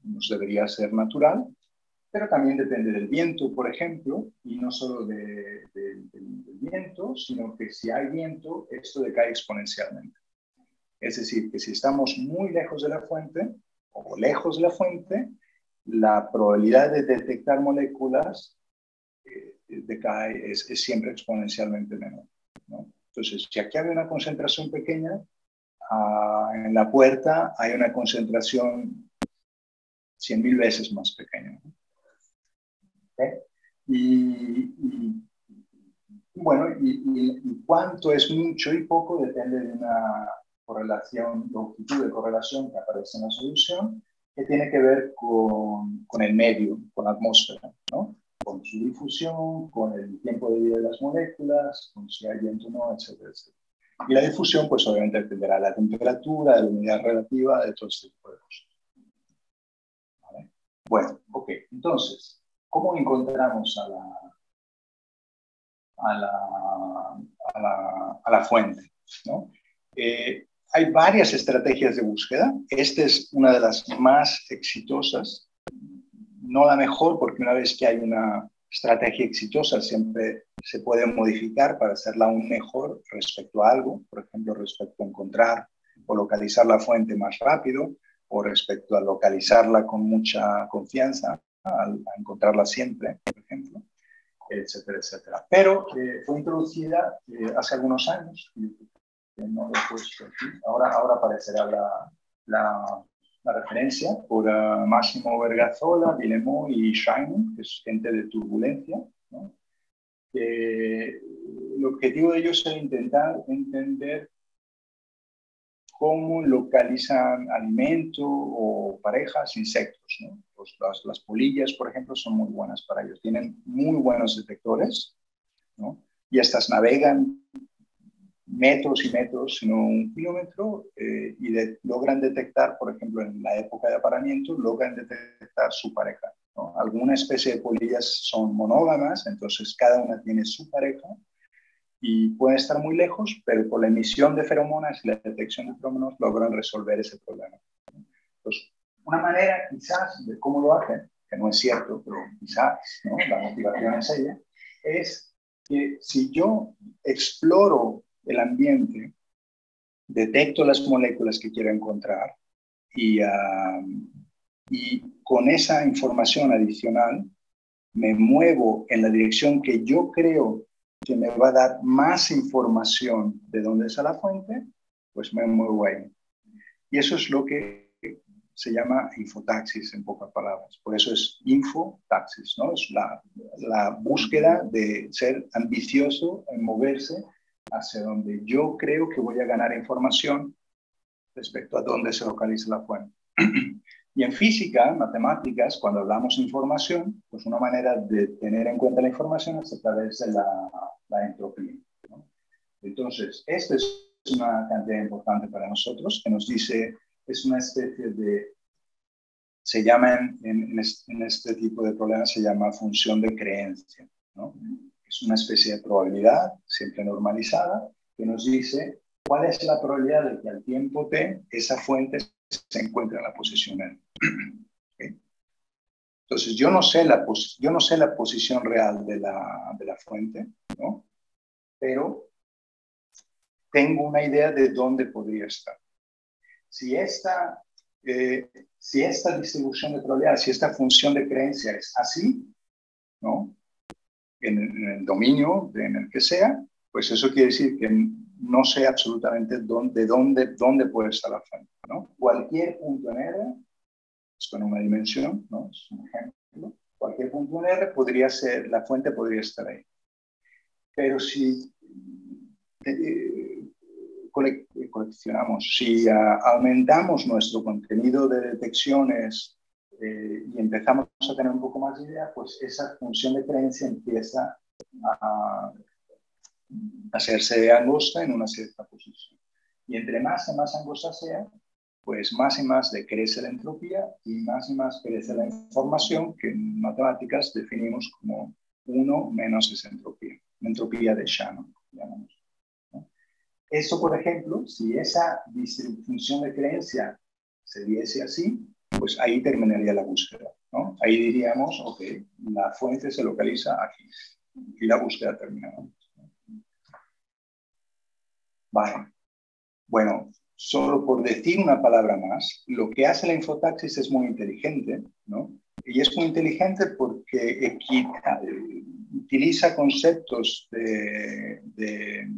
nos debería ser natural, pero también depende del viento, por ejemplo, y no solo del viento, sino que si hay viento, esto decae exponencialmente. Es decir, que si estamos muy lejos de la fuente, o lejos de la fuente, la probabilidad de detectar moléculas decae, es siempre exponencialmente menor, ¿no? Entonces, si aquí hay una concentración pequeña, en la puerta hay una concentración 100.000 veces más pequeña, ¿no? ¿Eh? Y cuánto es mucho y poco depende de una correlación, longitud de correlación que aparece en la solución, que tiene que ver con el medio, con la atmósfera, ¿no? Con su difusión, con el tiempo de vida de las moléculas, con si hay viento o no, etcétera, etcétera. Y la difusión, pues obviamente dependerá de la temperatura, de la humedad relativa, de todo este tipo de cosas. ¿Vale? Bueno, ok, entonces, ¿cómo encontramos a la fuente, ¿no? Hay varias estrategias de búsqueda. Esta es una de las más exitosas. No la mejor, porque una vez que hay una estrategia exitosa, siempre se puede modificar para hacerla aún mejor respecto a algo. Por ejemplo, respecto a encontrar o localizar la fuente más rápido, o respecto a localizarla con mucha confianza, a encontrarla siempre, por ejemplo, etcétera, etcétera. Pero fue introducida hace algunos años, no lo he puesto aquí, ahora aparecerá la referencia, por Máximo Vergazola, Guillemot y Shine, que es gente de turbulencia, ¿no? El objetivo de ellos es intentar entender cómo localizan alimento o parejas, insectos, ¿no? Pues las polillas, por ejemplo, son muy buenas para ellos. Tienen muy buenos detectores, ¿no? Y estas navegan metros y metros, sino un kilómetro, y logran detectar, por ejemplo, en la época de apareamiento, logran detectar su pareja, ¿no? Alguna especie de polillas son monógamas, entonces cada una tiene su pareja, y pueden estar muy lejos, pero por la emisión de feromonas y la detección de feromonas logran resolver ese problema. Entonces, una manera quizás de cómo lo hacen que no es cierto, pero quizás, ¿no?, la motivación es ella, es que si yo exploro el ambiente, detecto las moléculas que quiero encontrar y con esa información adicional me muevo en la dirección que yo creo que me va a dar más información de dónde está la fuente, pues me muevo ahí. Y eso es lo que se llama infotaxis, en pocas palabras. Por eso es infotaxis, ¿no? Es la búsqueda de ser ambicioso en moverse hacia donde yo creo que voy a ganar información respecto a dónde se localiza la fuente. Y en física, en matemáticas, cuando hablamos de información, pues una manera de tener en cuenta la información es a través de la entropía, ¿no? Entonces, esta es una cantidad importante para nosotros que nos dice, es una especie de, se llama en este tipo de problemas, se llama función de creencia, ¿no? Es una especie de probabilidad, siempre normalizada, que nos dice cuál es la probabilidad de que al tiempo t esa fuente se encuentra en la posición N. ¿Okay? Entonces, yo no sé la posición real de la fuente, ¿no?, pero tengo una idea de dónde podría estar. Si esta distribución de probabilidad, si esta función de creencia es así, ¿no?, en el dominio en el que sea, pues eso quiere decir que no sé absolutamente dónde puede estar la fuente, ¿no? Cualquier punto en R, esto en una dimensión, ¿no?, es un ejemplo, cualquier punto en R podría ser, la fuente podría estar ahí. Pero si aumentamos nuestro contenido de detecciones y empezamos a tener un poco más de idea, pues esa función de creencia empieza a hacerse angosta en una cierta posición. Y entre más y más angosta sea, pues más y más decrece la entropía y más crece la información que en matemáticas definimos como 1 menos esa entropía, la entropía de Shannon, llamamos. Eso, por ejemplo, si esa función de creencia se diese así, pues ahí terminaría la búsqueda, ¿no? Ahí diríamos, ok, la fuente se localiza aquí y la búsqueda terminará. Vale. Bueno, solo por decir una palabra más, lo que hace la infotaxis es muy inteligente, ¿no? Y es muy inteligente porque utiliza conceptos de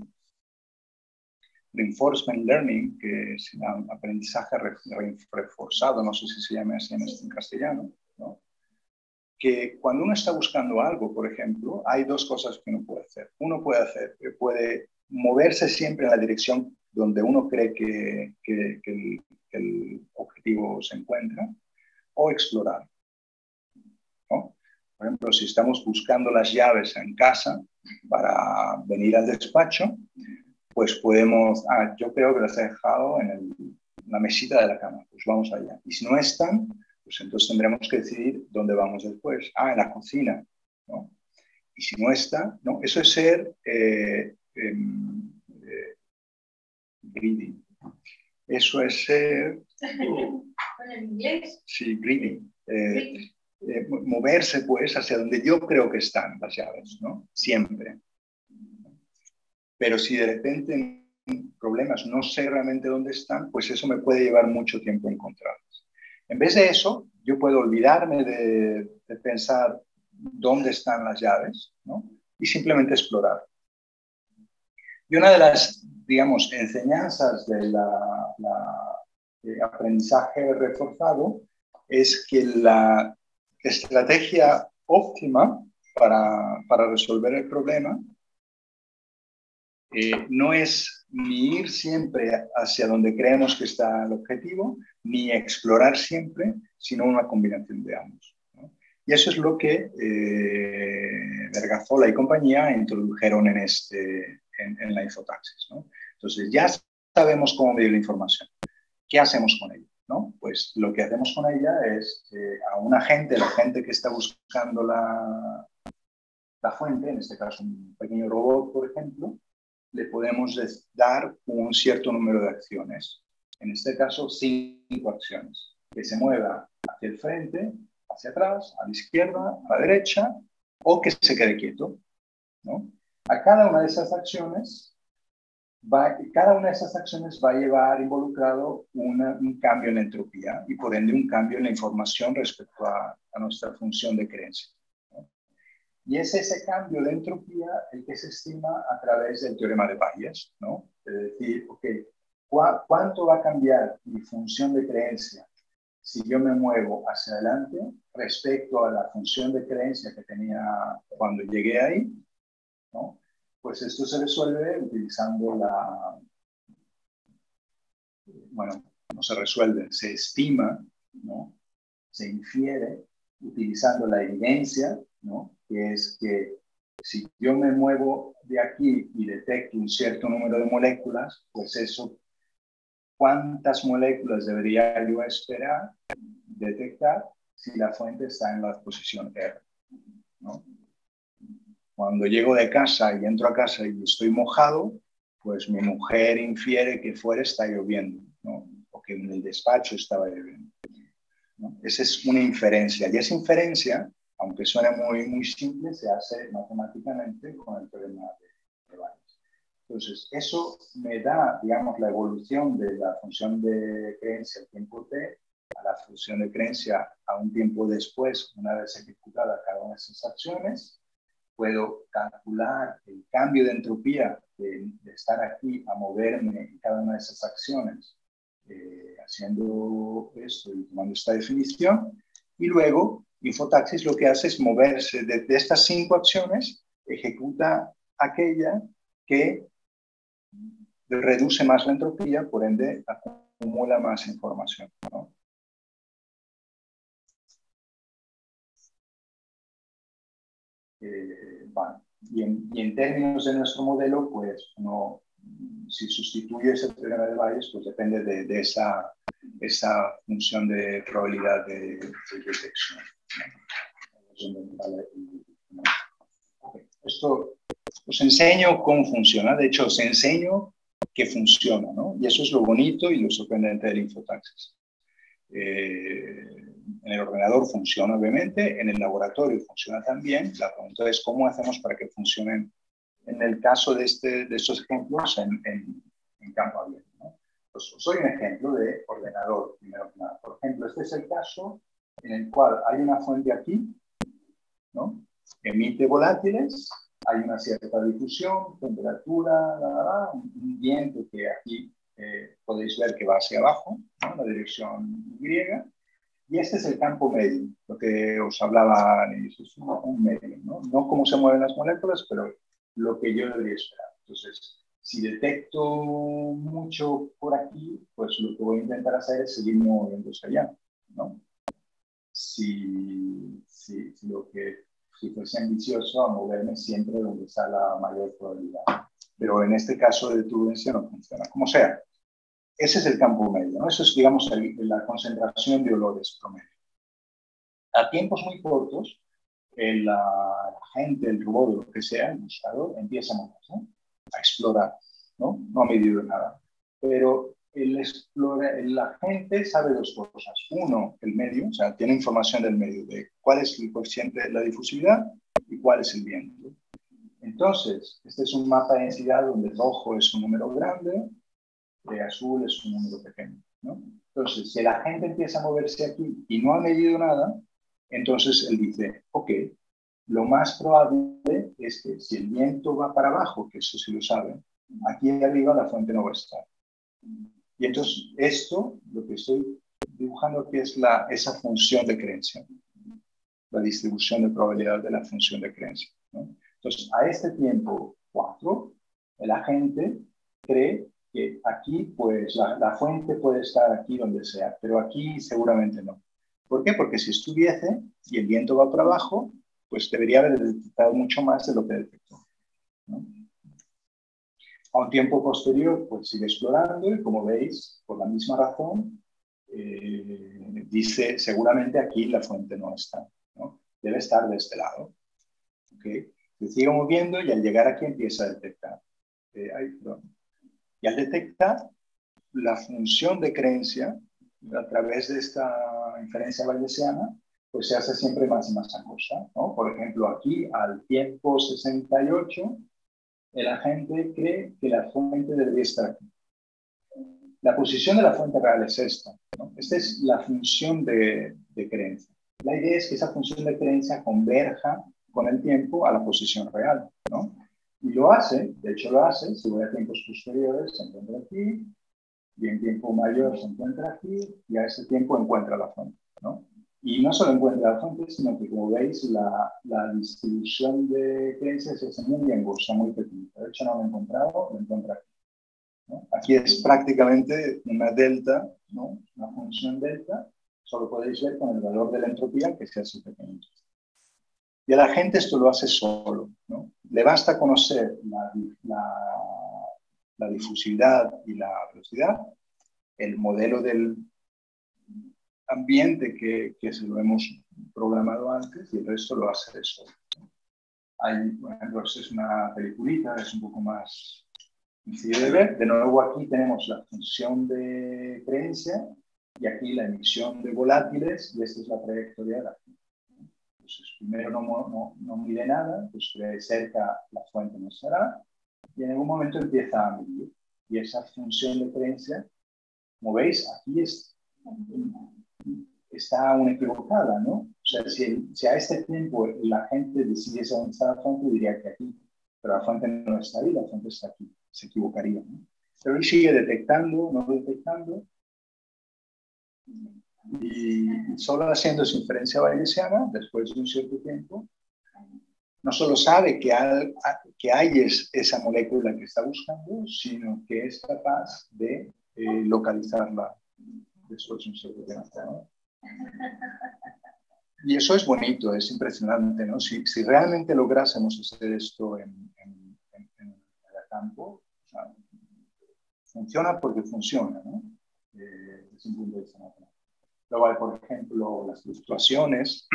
reinforcement learning, que es aprendizaje reforzado, no sé si se llama así en castellano, ¿no? Que cuando uno está buscando algo, por ejemplo, hay dos cosas que uno puede hacer. Uno puede moverse siempre en la dirección donde uno cree que el objetivo se encuentra, o explorar, ¿no? Por ejemplo, si estamos buscando las llaves en casa para venir al despacho, pues podemos, yo creo que las he dejado en la mesita de la cama, pues vamos allá. Y si no están, pues entonces tendremos que decidir dónde vamos después. En la cocina, ¿no? Y si no está, no, eso es ser greedy. Eso es ser... ¿En inglés? Sí, greedy. Moverse, pues, hacia donde yo creo que están las llaves, ¿no? Siempre. Pero si de repente en problemas no sé realmente dónde están, pues eso me puede llevar mucho tiempo encontrarlos. En vez de eso, yo puedo olvidarme de pensar dónde están las llaves, ¿no?, y simplemente explorar. Y una de las, digamos, enseñanzas del aprendizaje reforzado es que la estrategia óptima para resolver el problema no es ni ir siempre hacia donde creemos que está el objetivo, ni explorar siempre, sino una combinación de ambos, ¿no? Y eso es lo que Vergazola y compañía introdujeron en la infotaxis, ¿no? Entonces, ya sabemos cómo medir la información. ¿Qué hacemos con ella, no? Pues lo que hacemos con ella es a un agente, la gente que está buscando la fuente, en este caso un pequeño robot, por ejemplo, le podemos dar un cierto número de acciones. En este caso, 5 acciones. Que se mueva hacia el frente, hacia atrás, a la izquierda, a la derecha, o que se quede quieto, ¿no? A cada una de esas acciones, va a llevar involucrado un cambio en la entropía y por ende un cambio en la información respecto a nuestra función de creencia, ¿no? Y es ese cambio de entropía el que se estima a través del teorema de Bayes, ¿no? Es decir, ok, ¿cuánto va a cambiar mi función de creencia si yo me muevo hacia adelante respecto a la función de creencia que tenía cuando llegué ahí, ¿no? Pues esto se resuelve utilizando la... Bueno, no se resuelve, se estima, ¿no? Se infiere utilizando la evidencia, ¿no? Que es que si yo me muevo de aquí y detecto un cierto número de moléculas, pues eso, ¿cuántas moléculas debería yo esperar detectar si la fuente está en la posición R, ¿no? Cuando llego de casa y entro a casa y estoy mojado, pues mi mujer infiere que fuera está lloviendo, ¿no? O que en el despacho estaba lloviendo, ¿no? Esa es una inferencia. Y esa inferencia, aunque suene muy, muy simple, se hace matemáticamente con el teorema de Bayes. Entonces, eso me da, digamos, la evolución de la función de creencia al tiempo t, a la función de creencia a un tiempo después, una vez ejecutada cada una de esas acciones. Puedo calcular el cambio de entropía de estar aquí a moverme en cada una de esas acciones, haciendo esto y tomando esta definición. Y luego, Infotaxis lo que hace es moverse de estas 5 acciones, ejecuta aquella que reduce más la entropía, por ende acumula más información, ¿no? Bueno, y en términos de nuestro modelo, pues no, si sustituye ese teorema de Bayes, pues depende de esa función de probabilidad de detección, ¿no? Okay. Esto os enseño cómo funciona, de hecho os enseño que funciona, ¿no? Y eso es lo bonito y lo sorprendente del Infotaxis. En el ordenador funciona obviamente, en el laboratorio funciona también. La pregunta es cómo hacemos para que funcionen, en el caso de estos ejemplos, en campo abierto, ¿no? Pues os doy un ejemplo de ordenador, primero que nada. Por ejemplo, este es el caso en el cual hay una fuente aquí, ¿no? Emite volátiles, hay una cierta difusión, temperatura, un viento que aquí podéis ver que va hacia abajo, ¿no? La dirección Y. Y este es el campo medio, lo que os hablaba, es un medio, ¿no? No cómo se mueven las moléculas, pero lo que yo debería esperar. Entonces, si detecto mucho por aquí, pues lo que voy a intentar hacer es seguir moviéndose allá, ¿no? Si fuese ambicioso, a moverme siempre donde está la mayor probabilidad. Pero en este caso de turbulencia no funciona. Como sea, ese es el campo medio, ¿no? Eso es, digamos, la concentración de olores promedio. A tiempos muy cortos, la gente, el robot, lo que sea, el buscador, empieza a moverse, ¿no? A explorar, ¿no? No ha medido nada. Pero la gente sabe 2 cosas. Uno, el medio, o sea, tiene información del medio, de cuál es el coeficiente de la difusividad y cuál es el viento. Entonces, este es un mapa de densidad donde el rojo es un número grande, de azul es un número pequeño, ¿no? Entonces, si la gente empieza a moverse aquí y no ha medido nada, entonces él dice, ok, lo más probable es que si el viento va para abajo, que eso sí lo saben, aquí arriba la fuente no va a estar. Y entonces esto, lo que estoy dibujando aquí es esa función de creencia, la distribución de probabilidad de la función de creencia, ¿no? Entonces, a este tiempo 4, la gente cree que aquí, pues, la fuente puede estar aquí donde sea, pero aquí seguramente no. ¿Por qué? Porque si estuviese y el viento va para abajo, pues debería haber detectado mucho más de lo que detectó, ¿no? A un tiempo posterior, pues sigue explorando y, como veis, por la misma razón, dice, seguramente aquí la fuente no está, ¿no? Debe estar de este lado, ¿ok? Se sigue moviendo y al llegar aquí empieza a detectar. Y al detectar, la función de creencia, a través de esta inferencia bayesiana, pues se hace siempre más y más angosta, ¿no? Por ejemplo, aquí, al 168, la gente cree que la fuente debería estar aquí. La posición de la fuente real es esta, ¿no? Esta es la función de creencia. La idea es que esa función de creencia converja con el tiempo a la posición real, ¿no? Y lo hace, de hecho lo hace, si voy a tiempos posteriores se encuentra aquí, y en tiempo mayor se encuentra aquí, y a ese tiempo encuentra la fuente, ¿no? Y no solo encuentra la fuente, sino que, como veis, la distribución de creencias es muy angosta, muy pequeña. De hecho, no lo he encontrado, lo encuentra aquí, ¿no? Aquí es prácticamente una delta, ¿no? Una función delta, solo podéis ver con el valor de la entropía que se hace pequeño. Y a la gente esto lo hace solo, ¿no? Le basta conocer la difusividad y la velocidad, el modelo del ambiente que se lo hemos programado antes, y el resto lo hace solo, ¿no? Hay, por ejemplo, es una peliculita, es un poco más sencillo de ver. De nuevo, aquí tenemos la función de creencia y aquí la emisión de volátiles, y esta es la trayectoria de la gente. Entonces, primero no mide nada, pues de cerca la fuente no estará, y en algún momento empieza a medir. Y esa función de creencia, como veis, aquí está aún equivocada, ¿no? O sea, si a este tiempo la gente decidiese dónde está la fuente, diría que aquí, pero la fuente no está ahí, la fuente está aquí, se equivocaría, ¿no? Pero él sigue detectando, no detectando, y solo haciendo su inferencia bayesiana, después de un cierto tiempo, no solo sabe que hay esa molécula que está buscando, sino que es capaz de localizarla después de un cierto tiempo, ¿no? Y eso es bonito, es impresionante, ¿no? Si realmente lográsemos hacer esto en el campo, o sea, funciona porque funciona, ¿no? Desde un punto de vista natural. Luego hay, por ejemplo, las fluctuaciones.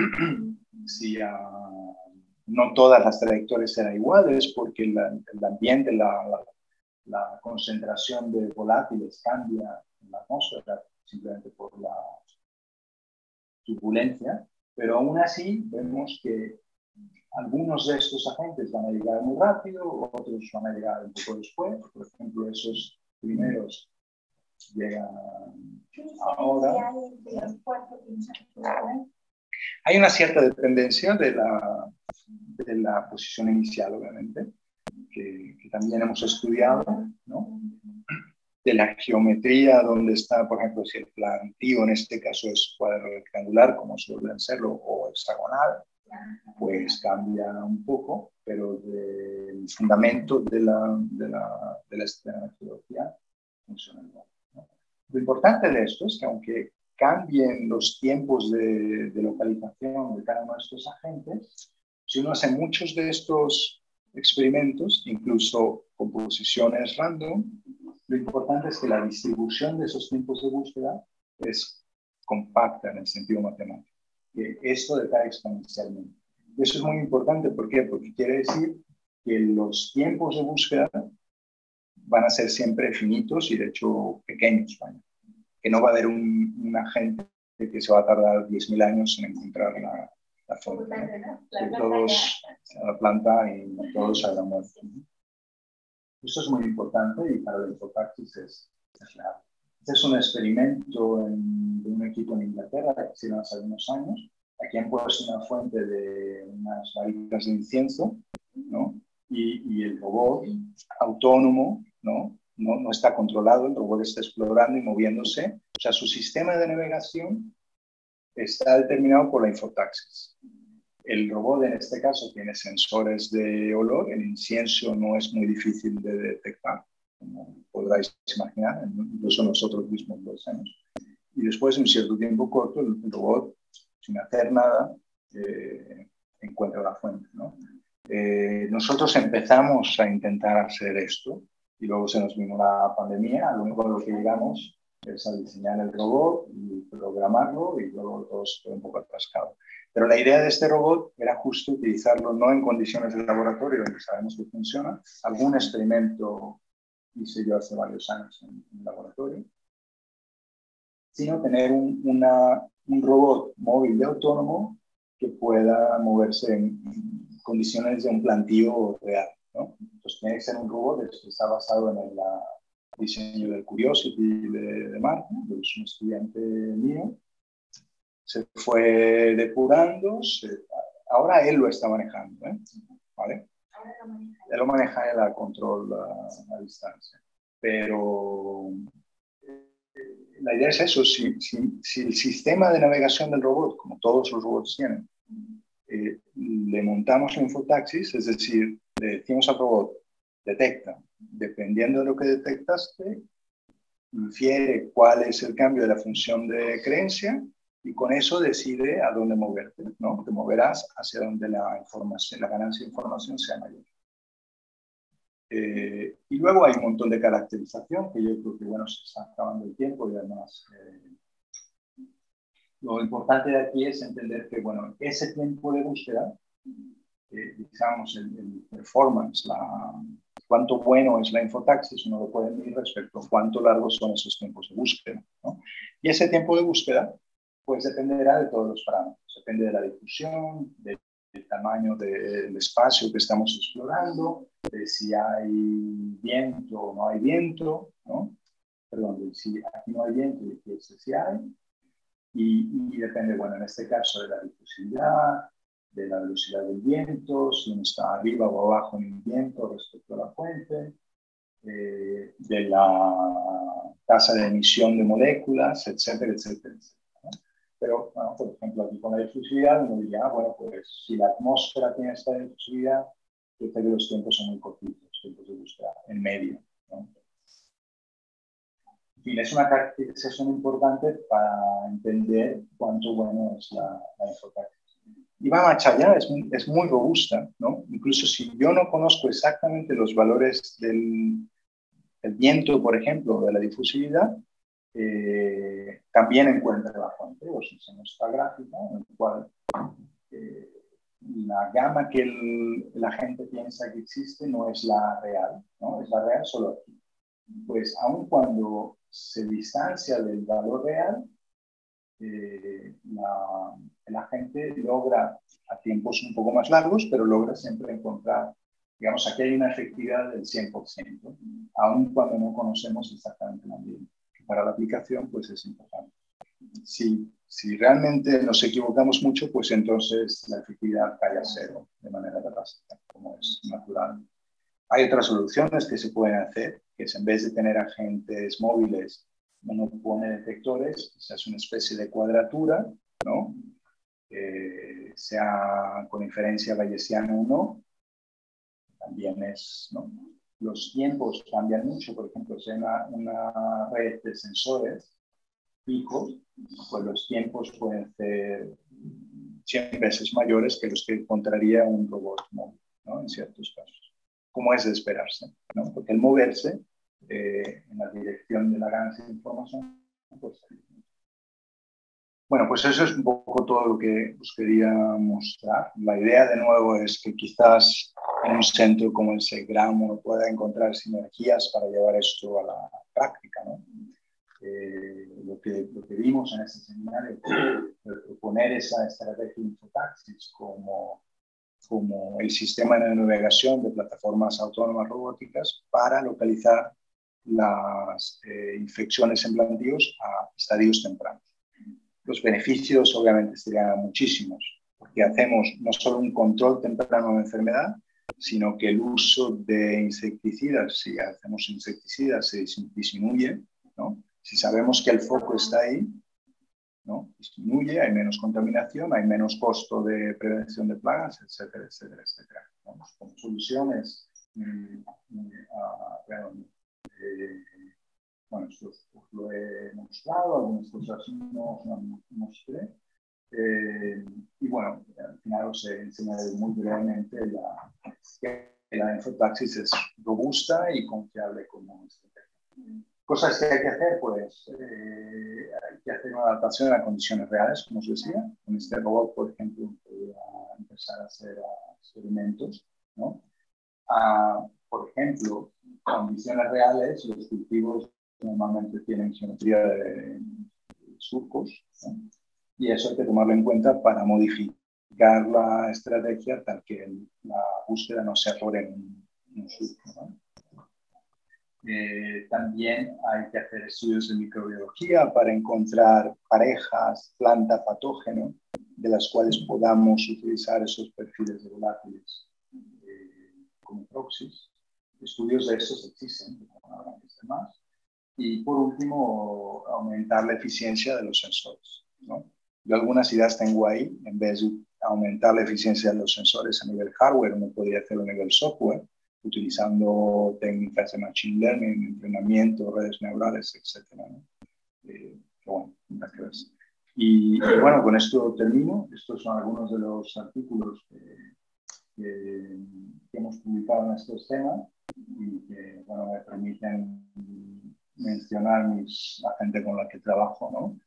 Si no todas las trayectorias serán iguales, porque el ambiente, la concentración de volátiles cambia en la atmósfera simplemente por la turbulencia, pero aún así vemos que algunos de estos agentes van a llegar muy rápido, otros van a llegar un poco después. Por ejemplo, esos primeros llega ahora. Hay una cierta dependencia de la posición inicial, obviamente, que también hemos estudiado, ¿no? De la geometría, donde está, por ejemplo, si el plantío en este caso es cuadro rectangular, como suelen serlo, o hexagonal, pues cambia un poco, pero el fundamento de la metodología funciona igual, ¿no? Lo importante de esto es que, aunque cambien los tiempos de localización de cada uno de estos agentes, si uno hace muchos de estos experimentos, incluso con posiciones random, lo importante es que la distribución de esos tiempos de búsqueda es compacta en el sentido matemático, que esto decae exponencialmente. Eso es muy importante. ¿Por qué? Porque quiere decir que los tiempos de búsqueda van a ser siempre finitos y, de hecho, pequeños, ¿vale? Que no va a haber un agente que se va a tardar 10.000 años en encontrar la fuente, ¿no? Que todos, la planta, y todos habrán muerto, ¿no? Esto es muy importante, y para la infopraxis es real. Este es un experimento de un equipo en Inglaterra que hicieron hace algunos años. Aquí han puesto una fuente de unas varitas de incienso, ¿no? Y el robot autónomo, ¿no? No está controlado, el robot está explorando y moviéndose. O sea, su sistema de navegación está determinado por la infotaxis. El robot, en este caso, tiene sensores de olor. El incienso no es muy difícil de detectar, como podráis imaginar, incluso nosotros mismos lo hacemos. Y después de un cierto tiempo corto, el robot, sin hacer nada, encuentra la fuente, ¿no? Nosotros empezamos a intentar hacer esto, y luego se nos vino la pandemia. A lo mejor lo que llegamos es a diseñar el robot y programarlo, y luego todo fue un poco atascado. Pero la idea de este robot era justo utilizarlo no en condiciones de laboratorio, donde sabemos que funciona. Algún experimento hice yo hace varios años en laboratorio, sino tener un robot móvil y autónomo que pueda moverse en condiciones de un plantío real, ¿no? Entonces tiene que ser un robot que está basado en el diseño del Curiosity de Marte, ¿no? Es un estudiante mío, se fue depurando, ahora él lo está manejando, ¿eh? ¿Vale? Él lo maneja en la control a distancia, pero la idea es eso, si el sistema de navegación del robot, como todos los robots tienen, le montamos un infotaxis, es decir, le decimos al robot, detecta, dependiendo de lo que detectaste, infiere cuál es el cambio de la función de creencia y con eso decide a dónde moverte, ¿no? Te moverás hacia donde la ganancia de información sea mayor. Y luego hay un montón de caracterización que yo creo que, bueno, se está acabando el tiempo y además lo importante de aquí es entender que, bueno, ese tiempo de búsqueda, digamos, el performance, cuánto bueno es la infotaxis, uno lo puede medir respecto a cuánto largos son esos tiempos de búsqueda, ¿no? Y ese tiempo de búsqueda, pues dependerá de todos los parámetros, depende de la difusión, del tamaño del espacio que estamos explorando, de si hay viento o no hay viento, ¿no? Perdón, de si aquí no hay viento y aquí si hay, y depende, bueno, en este caso de la difusividad, de la velocidad del viento, si uno está arriba o abajo en el viento respecto a la fuente, de la tasa de emisión de moléculas, etcétera, etcétera, etcétera. Pero, bueno, por ejemplo, aquí con la difusividad uno diría, ah, bueno, pues si la atmósfera tiene esta difusividad, yo creo que los tiempos son muy cortitos, los tiempos de búsqueda, en medio, ¿no? En fin, es una caracterización importante para entender cuánto bueno es la infotaxis. Y va más allá, es muy robusta, ¿no? Incluso si yo no conozco exactamente los valores del viento, por ejemplo, de la difusividad, también encuentra la fuente, o sea, en esta gráfica, en la cual la gama que la gente piensa que existe no es la real, ¿no? Es la real solo aquí. Pues aun cuando se distancia del valor real, la gente logra a tiempos un poco más largos, pero logra siempre encontrar, digamos, aquí hay una efectividad del 100%, aun cuando no conocemos exactamente el ambiente. Para la aplicación, pues es importante. Si realmente nos equivocamos mucho, pues entonces la efectividad cae a cero de manera drástica, como es natural. Hay otras soluciones que se pueden hacer, que es en vez de tener agentes móviles, uno pone detectores, se hace una especie de cuadratura, ¿no? Sea con inferencia bayesiana o no, también es, ¿no? Los tiempos cambian mucho, por ejemplo, si hay una red de sensores fijos, pues los tiempos pueden ser 100 veces mayores que los que encontraría un robot móvil, ¿no? En ciertos casos, como es de esperarse, ¿no? Porque el moverse en la dirección de la ganancia de información, pues, bueno, pues eso es un poco todo lo que os quería mostrar. La idea, de nuevo, es que quizás en un centro como el CEIGRAM uno pueda encontrar sinergias para llevar esto a la práctica, ¿no? Lo que vimos en este seminario, proponer esa estrategia de infotaxis como el sistema de navegación de plataformas autónomas robóticas para localizar las infecciones en plantíos a estadios tempranos. Los beneficios obviamente serían muchísimos, porque hacemos no solo un control temprano de enfermedad, sino que el uso de insecticidas, si hacemos insecticidas, se disminuye, ¿no? Si sabemos que el foco está ahí, ¿no? Disminuye, hay menos contaminación, hay menos costo de prevención de plagas, etcétera, etcétera, etcétera, ¿no? Con soluciones, bueno, esto os lo he mostrado, algunas cosas no mostré. Y bueno, al final os he enseñado muy brevemente que la infotaxis es robusta y confiable como estrategia. Cosas que hay que hacer, pues hay que hacer una adaptación a condiciones reales, como os decía. Con este robot, por ejemplo, podría empezar a hacer experimentos, ¿no? Por ejemplo, condiciones reales, los cultivos normalmente tienen geometría surcos, ¿no? Y eso hay que tomarlo en cuenta para modificar la estrategia tal que la búsqueda no se atore en un surco, ¿no? También hay que hacer estudios de microbiología para encontrar parejas, planta, patógeno, de las cuales podamos utilizar esos perfiles de volátiles como proxies. Estudios de estos existen, no más. Y por último, aumentar la eficiencia de los sensores, ¿no? Yo algunas ideas tengo ahí. En vez de aumentar la eficiencia de los sensores a nivel hardware, uno podría hacerlo a nivel software, utilizando técnicas de machine learning, entrenamiento, redes neurales, etc., ¿no? Bueno, y bueno, con esto termino. Estos son algunos de los artículos que hemos publicado en estos temas y que, bueno, me permiten mencionar la gente con la que trabajo, ¿no?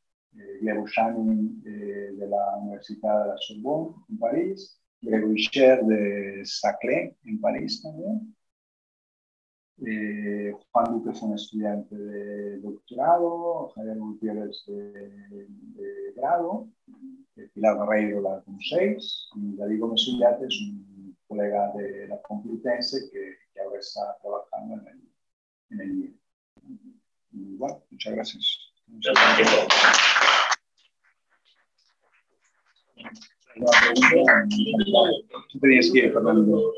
Diego Changuin, de la Universidad de la Sorbonne, en París; Greg Richer, de Saclay, en París también; Juan Duque fue un estudiante de doctorado; Javier Montiel de grado; Pilar Guerreiro, la COM6, y David Gomesillate es un colega de la Complutense que ahora está trabajando en el MIE. Y bueno, muchas gracias. Muchas gracias. ¿Tú tenías que ir, Fernando?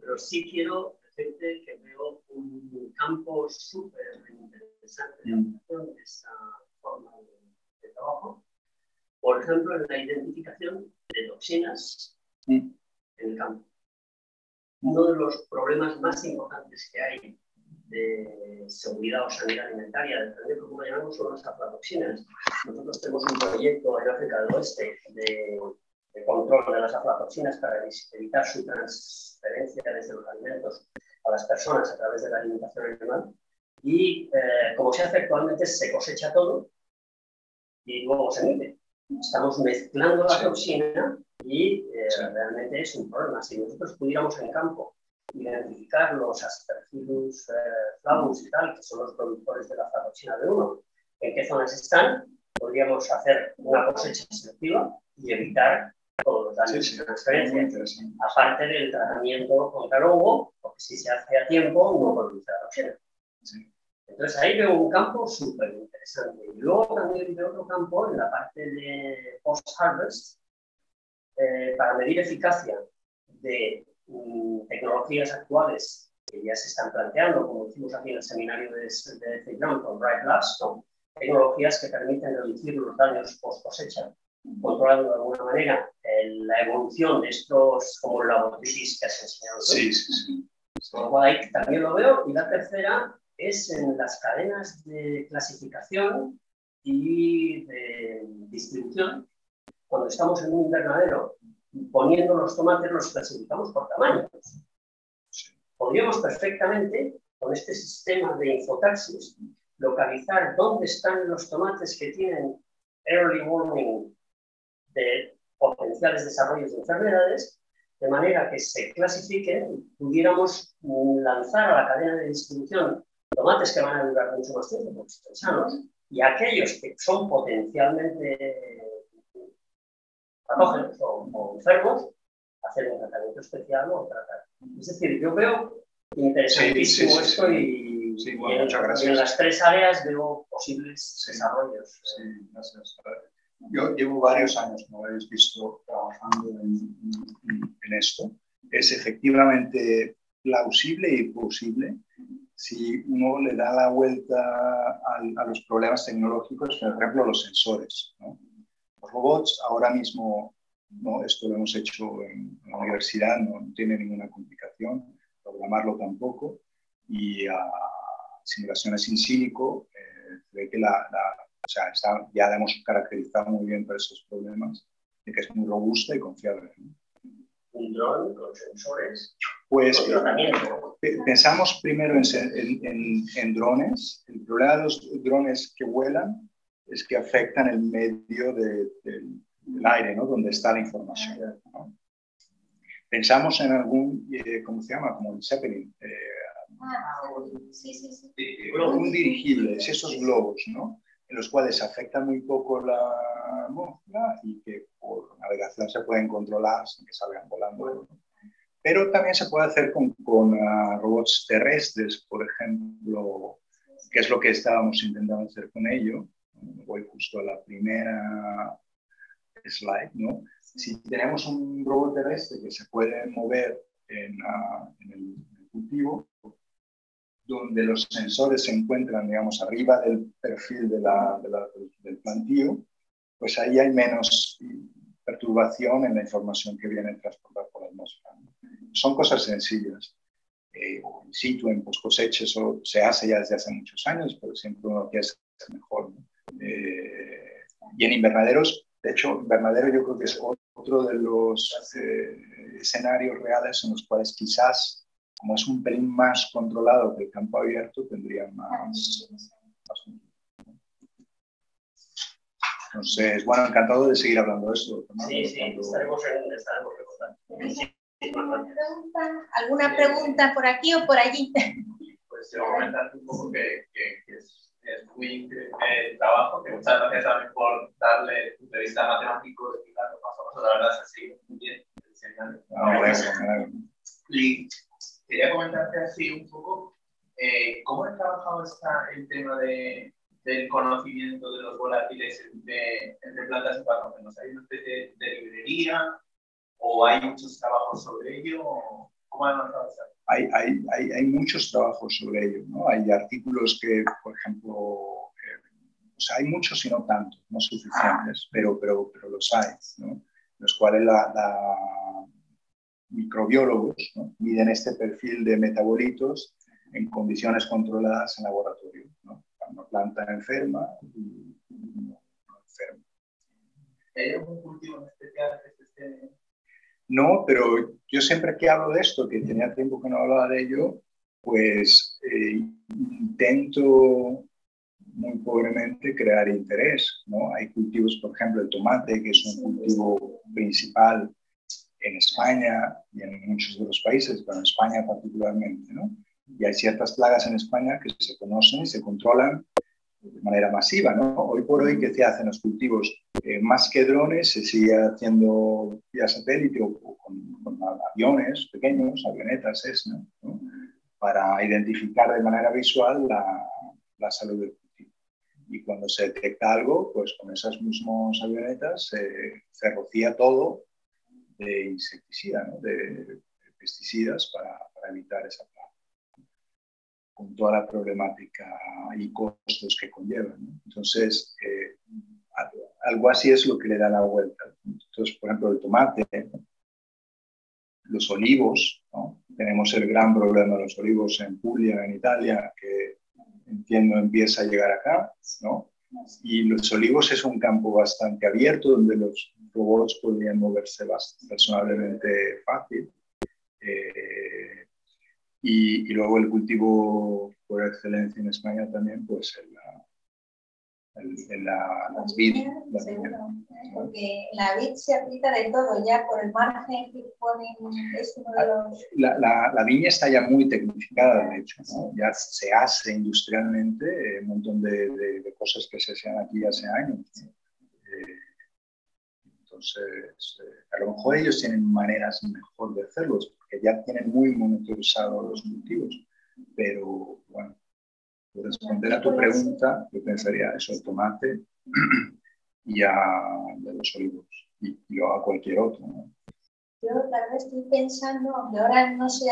Pero sí quiero decirte que veo un campo súper interesante de aplicación de esta forma de trabajo. Por ejemplo, en la identificación de toxinas en el campo. Uno de los problemas más importantes que hay de seguridad o sanidad alimentaria, depende de cómo llamamos, son las aflatoxinas. Nosotros tenemos un proyecto en África del Oeste de control de las aflatoxinas para evitar su transferencia desde los alimentos a las personas a través de la alimentación animal. Y como se hace actualmente, se cosecha todo y luego se mide. Estamos mezclando la toxina y realmente es un problema. Si nosotros pudiéramos en campo identificar los Aspergillus flavus y tal, que son los productores de la aflatoxina B1, en qué zonas están, podríamos hacer una cosecha selectiva y evitar todos los daños de transferencia, aparte del tratamiento contra hongo, porque si se hace a tiempo no produce la toxina. Sí. Entonces ahí veo un campo súper interesante. Y luego también veo otro campo en la parte de post-harvest para medir eficacia de tecnologías actuales que ya se están planteando, como hicimos aquí en el seminario de CEIGRAM con Bright Labs, ¿no? Tecnologías que permiten reducir los daños post cosecha, controlando de alguna manera la evolución de estos, como la botitis que has enseñado. Sí, sí, sí. Con lo cual ahí también lo veo. Y la tercera es en las cadenas de clasificación y de distribución. Cuando estamos en un invernadero, poniendo los tomates, los clasificamos por tamaños. Podríamos perfectamente, con este sistema de infotaxis, localizar dónde están los tomates que tienen early warning de potenciales desarrollos de enfermedades, de manera que se clasifiquen y pudiéramos lanzar a la cadena de distribución tomates que van a durar mucho más tiempo porque están sanos, y aquellos que son potencialmente patógenos o enfermos, hacer un tratamiento especial o tratar. Es decir, yo veo interesantísimo esto. Y bueno, en las tres áreas veo posibles desarrollos. Sí, gracias. Yo llevo varios años, como habéis visto, trabajando en esto. Es efectivamente plausible y posible si uno le da la vuelta a los problemas tecnológicos, por ejemplo, los sensores, ¿no? Robots, ahora mismo, no, esto lo hemos hecho en la universidad, no tiene ninguna complicación, programarlo tampoco, y simulaciones in silico, ve que o sea, ya la hemos caracterizado muy bien para esos problemas, de que es muy robusta y confiable, ¿no? ¿Un dron con sensores? Pues pensamos primero en drones. El problema de los drones que vuelan es que afectan el medio del aire, ¿no? Donde está la información, ¿no? pensamos en algún, ¿cómo se llama? Como el Zeppelin. Sí. Un dirigible, esos globos, ¿no? En los cuales afecta muy poco la atmósfera y que por navegación se pueden controlar sin que salgan volando. Pero también se puede hacer con robots terrestres, por ejemplo, que es lo que estábamos intentando hacer con ello. Voy justo a la primera slide, ¿no? Si tenemos un robot terrestre que se puede mover en el cultivo, donde los sensores se encuentran, digamos, arriba del perfil del plantío, pues ahí hay menos perturbación en la información que viene transportada por la atmósfera. Son cosas sencillas. In situ, en poscosecha, eso se hace ya desde hace muchos años, pero siempre uno quiere hacer mejor, ¿no? Y en invernaderos, de hecho, invernadero yo creo que es otro de los escenarios reales en los cuales quizás, como es un pelín más controlado que el campo abierto, tendría más... Entonces, bueno, encantado de seguir hablando de esto, ¿no? Sí, estaremos recordando. ¿Alguna pregunta por aquí o por allí? Pues yo comentando un poco que es muy increíble el trabajo, que muchas gracias también por darle el punto de vista matemático, explicarlo paso a paso, la verdad es así, muy bien. Claro. Y quería comentarte así un poco cómo has trabajado el tema del conocimiento de los volátiles entre plantas y patógenos. ¿Hay una especie de librería o hay muchos trabajos sobre ello? ¿Cómo has trabajado? Hay muchos trabajos sobre ello, ¿no? Hay artículos que, por ejemplo, o sea, hay muchos y no tantos, no suficientes, pero los hay, ¿no? Los cuales microbiólogos, ¿no? Miden este perfil de metabolitos en condiciones controladas en laboratorio, ¿no? Una planta enferma y no enferma. ¿Hay algún cultivo en especial que esté? No, pero yo siempre que hablo de esto, que tenía tiempo que no hablaba de ello, pues intento muy pobremente crear interés, ¿no? Hay cultivos, por ejemplo, el tomate, que es un cultivo principal en España y en muchos de los países, pero en España particularmente, ¿no? Y hay ciertas plagas en España que se conocen y se controlan de manera masiva, ¿no? Hoy por hoy, ¿qué se hacen los cultivos? Más que drones, se sigue haciendo vía satélite o con aviones pequeños, avionetas, ¿no? Para identificar de manera visual la salud del cultivo. Y cuando se detecta algo, pues con esas mismas avionetas se rocía todo de insecticida, ¿no? De pesticidas para evitar esa plaga, con toda la problemática y costos que conllevan, ¿no? Entonces, algo así es lo que le da la vuelta. Entonces, por ejemplo, el tomate, los olivos, ¿no? Tenemos el gran problema de los olivos en Puglia, en Italia, que entiendo empieza a llegar acá, ¿no? Y los olivos es un campo bastante abierto donde los robots podrían moverse razonablemente fácil. Y luego el cultivo por excelencia en España también, pues las vid. Porque la vid se aplica de todo ya por el margen que ponen. La viña está ya muy tecnificada, de hecho, ¿no? Ya se hace industrialmente un montón de cosas que se hacían aquí hace años, ¿no? Entonces, a lo mejor ellos tienen maneras mejor de hacerlos, porque ya tienen muy monitorizados los cultivos. Pero, bueno, por responder a tu pregunta, yo pensaría eso, el tomate y de los olivos, y a cualquier otro, ¿no? Yo la verdad estoy pensando, aunque ahora no se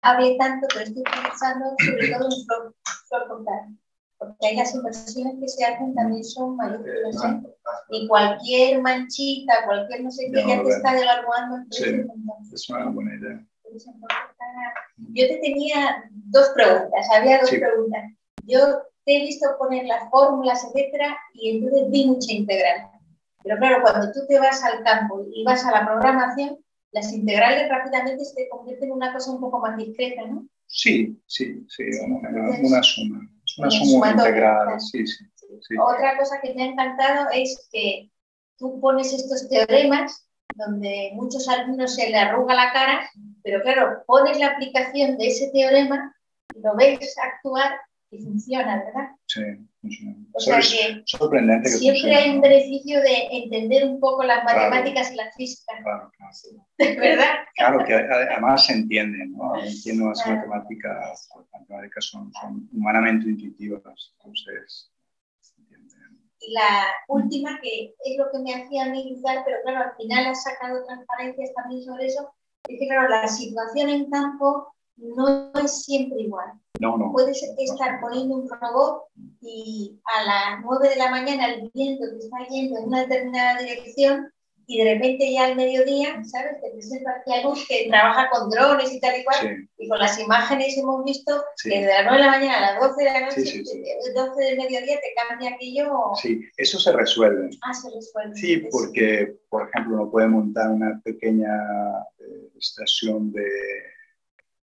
hable tanto, pero estoy pensando sobre todo en flor, porque hay las inversiones que se hacen también son mayúsculas, ¿eh? Y cualquier manchita, cualquier no sé qué, ya te está devaluando el precio. Sí, es una buena idea. Yo te tenía dos preguntas, había dos preguntas. Yo te he visto poner las fórmulas, etcétera, y entonces vi mucha integral. Pero claro, cuando tú te vas al campo y vas a la programación, las integrales rápidamente se convierten en una cosa un poco más discreta, ¿no? Sí, una suma. Una suma integrada, sí. Otra cosa que me ha encantado es que tú pones estos teoremas donde muchos alumnos se le arruga la cara, pero claro, pones la aplicación de ese teorema, lo ves actuar y funciona, ¿verdad? Sí, funciona. O sea que sorprendente que siempre funcione. Hay un beneficio de entender un poco las matemáticas, claro, y la física. Claro, claro. Sí. ¿Verdad? Claro, que además se entiende, ¿no? Entiendo las, claro, matemáticas, son humanamente intuitivas, entonces se entienden. Y la última, que es lo que me hacía a mí dudar, pero claro, al final has sacado transparencias también sobre eso, es que claro, la situación en campo no es siempre igual. No, no. Puedes estar poniendo un robot y a las 9 de la mañana el viento te está yendo en una determinada dirección y de repente ya al mediodía, ¿sabes? Te presenta aquí algo que trabaja con drones y tal y cual, sí, y con las imágenes hemos visto, sí, que desde las 9 de la mañana a las 12 de la noche, sí, sí, sí, 12 del mediodía te cambia aquello. Sí, eso se resuelve. Ah, se resuelve. Sí, porque, por ejemplo, uno puede montar una pequeña estación de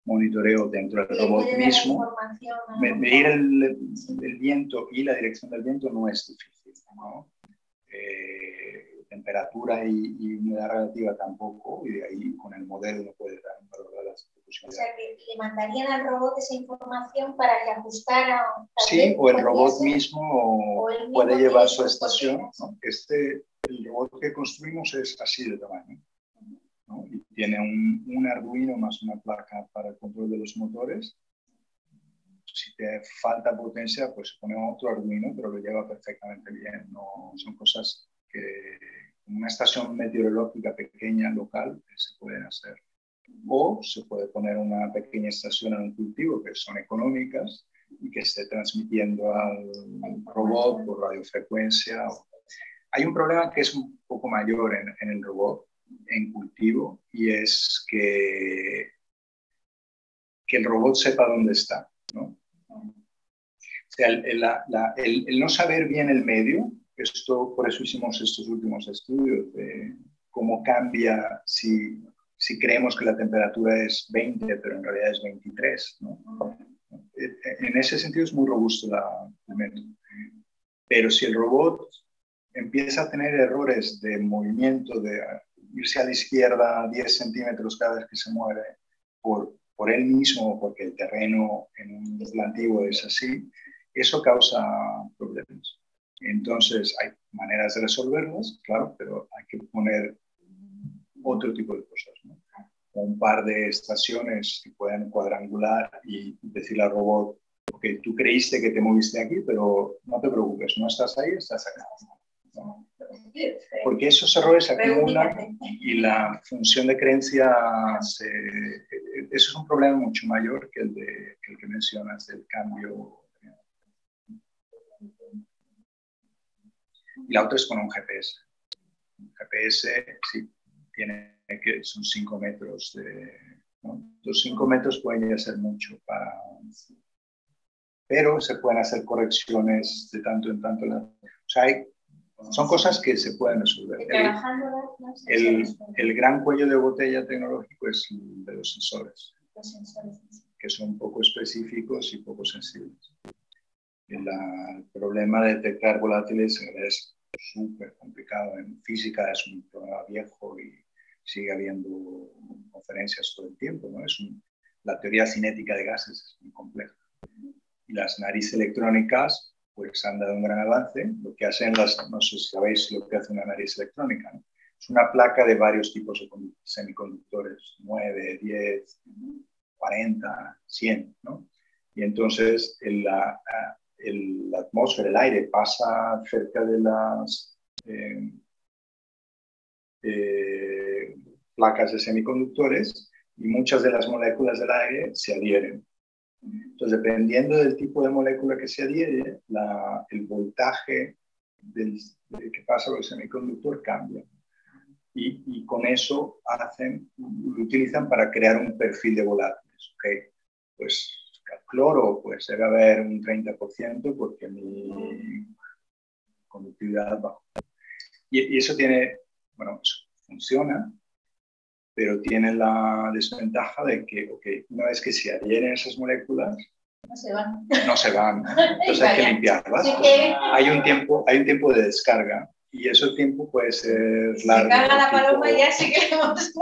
monitoreo dentro del robot mismo. Medir el viento y la dirección del viento no es difícil, ¿no? Temperatura y humedad relativa tampoco, y de ahí con el modelo no puede dar un valor a las posibilidades. O sea, que le mandarían al robot esa información para que ajustara. Sí, o el robot mismo puede llevar su estación, ¿no? El robot que construimos es así de tamaño, ¿no? Y tiene un Arduino más una placa para el control de los motores. Si te falta potencia, pues pone otro Arduino, pero lo lleva perfectamente bien. No, son cosas que en una estación meteorológica pequeña, local, se pueden hacer. O se puede poner una pequeña estación en un cultivo, que son económicas, y que esté transmitiendo al robot por radiofrecuencia. Hay un problema que es un poco mayor en el robot, en cultivo, y es que el robot sepa dónde está, ¿no? O sea, el no saber bien el medio, por eso hicimos estos últimos estudios de cómo cambia si creemos que la temperatura es 20, pero en realidad es 23, ¿no? En ese sentido es muy robusto el método. Pero si el robot empieza a tener errores de movimiento, de irse a la izquierda 10 centímetros cada vez que se mueve por él mismo, porque el terreno en un cultivo es así, eso causa problemas. Entonces hay maneras de resolverlas, claro, pero hay que poner otro tipo de cosas, ¿no? Un par de estaciones que puedan cuadrangular y decirle al robot, ok, tú creíste que te moviste aquí, pero no te preocupes, no estás ahí, estás acá, ¿no? Porque esos errores se acumulan y la función de creencia, eso es un problema mucho mayor que el que mencionas, del cambio. Y la otra es con un GPS. Un GPS, sí, son 5 metros. ¿No? Los 5 metros pueden ya ser mucho para... Pero se pueden hacer correcciones de tanto en tanto. O sea, son cosas que se pueden resolver. El gran cuello de botella tecnológico es el de los sensores. Que son poco específicos y poco sensibles. El problema de detectar volátiles es súper complicado. En física es un problema viejo y sigue habiendo conferencias todo el tiempo, ¿no? La teoría cinética de gases es muy compleja. Y las narices electrónicas pues han dado un gran avance. Lo que hacen no sé si sabéis lo que hace una nariz electrónica, ¿no? Es una placa de varios tipos de semiconductores, 9, 10, 40, 100, ¿no? Y entonces la atmósfera, el aire, pasa cerca de las placas de semiconductores y muchas de las moléculas del aire se adhieren. Entonces, dependiendo del tipo de molécula que se adhiere, el voltaje que pasa por el semiconductor cambia. Y con eso lo utilizan para crear un perfil de volátiles, ¿okay? Pues el cloro, pues debe haber un 30% porque mi conductividad baja. Y eso tiene, bueno, eso funciona, pero tiene la desventaja de que, okay, una vez que se adhieren esas moléculas, no se van. Entonces hay que limpiarlas. Hay un tiempo de descarga Y ese tiempo puede ser largo. Se caga la paloma y ya se quedamos.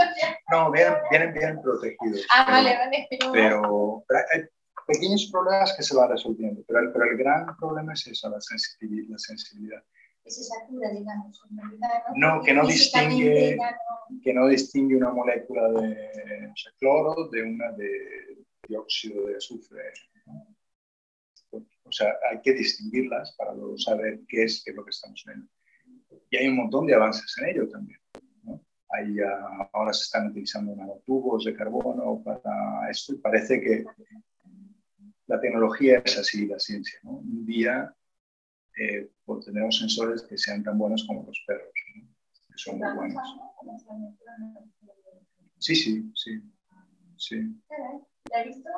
No, vienen bien protegidos. Ah, pero, vale. Pero hay pequeños problemas que se van resolviendo, pero el gran problema es eso, la sensibilidad. Que se satura, digamos. No, que no distingue una molécula de cloro de una de dióxido de azufre. O sea, hay que distinguirlas para luego saber qué es lo que estamos viendo. Y hay un montón de avances en ello también, ¿no? Ahora se están utilizando nanotubos de carbono para esto y parece que la tecnología es así, la ciencia, ¿no? Un día tendremos sensores que sean tan buenos como los perros, ¿no? Que son muy buenos. Sí. Ya he visto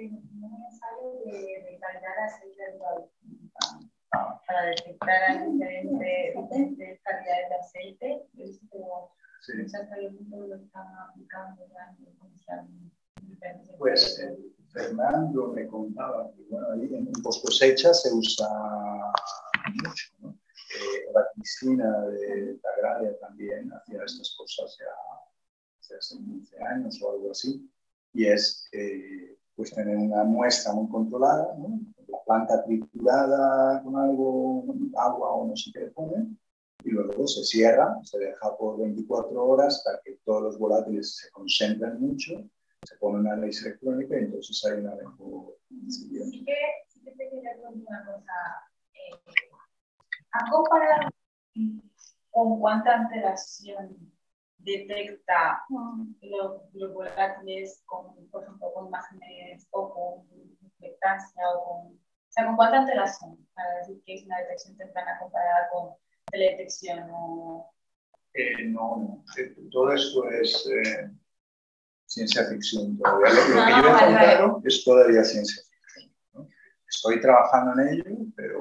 un ensayo de recargar a CEIGRAM para detectar diferentes calidades de aceite. Yo he visto muchas preguntas que están aplicando comercialmente. Pues Fernando me contaba que ahí en post cosecha se usa mucho, ¿no? La piscina de Tagralia también hacía estas cosas ya hace 15 años o algo así. Y es pues tener una muestra muy controlada, ¿no? La planta triturada con algo, agua o no sé qué le ponen, y luego se cierra, se deja por 24 horas hasta que todos los volátiles se concentran mucho, se pone una ley electrónica y entonces hay una mejor. Sí que te quería preguntar una cosa. ¿A comparar con cuánta alteración detecta los volátiles con, por ejemplo, con imágenes o con expectancia o con... O sea, ¿con cuánta alteración? Para decir que es una detección temprana comparada con teledetección o... No. Todo esto es ciencia ficción todavía. Lo que yo he contado es todavía ciencia ficción, ¿no? Estoy trabajando en ello, pero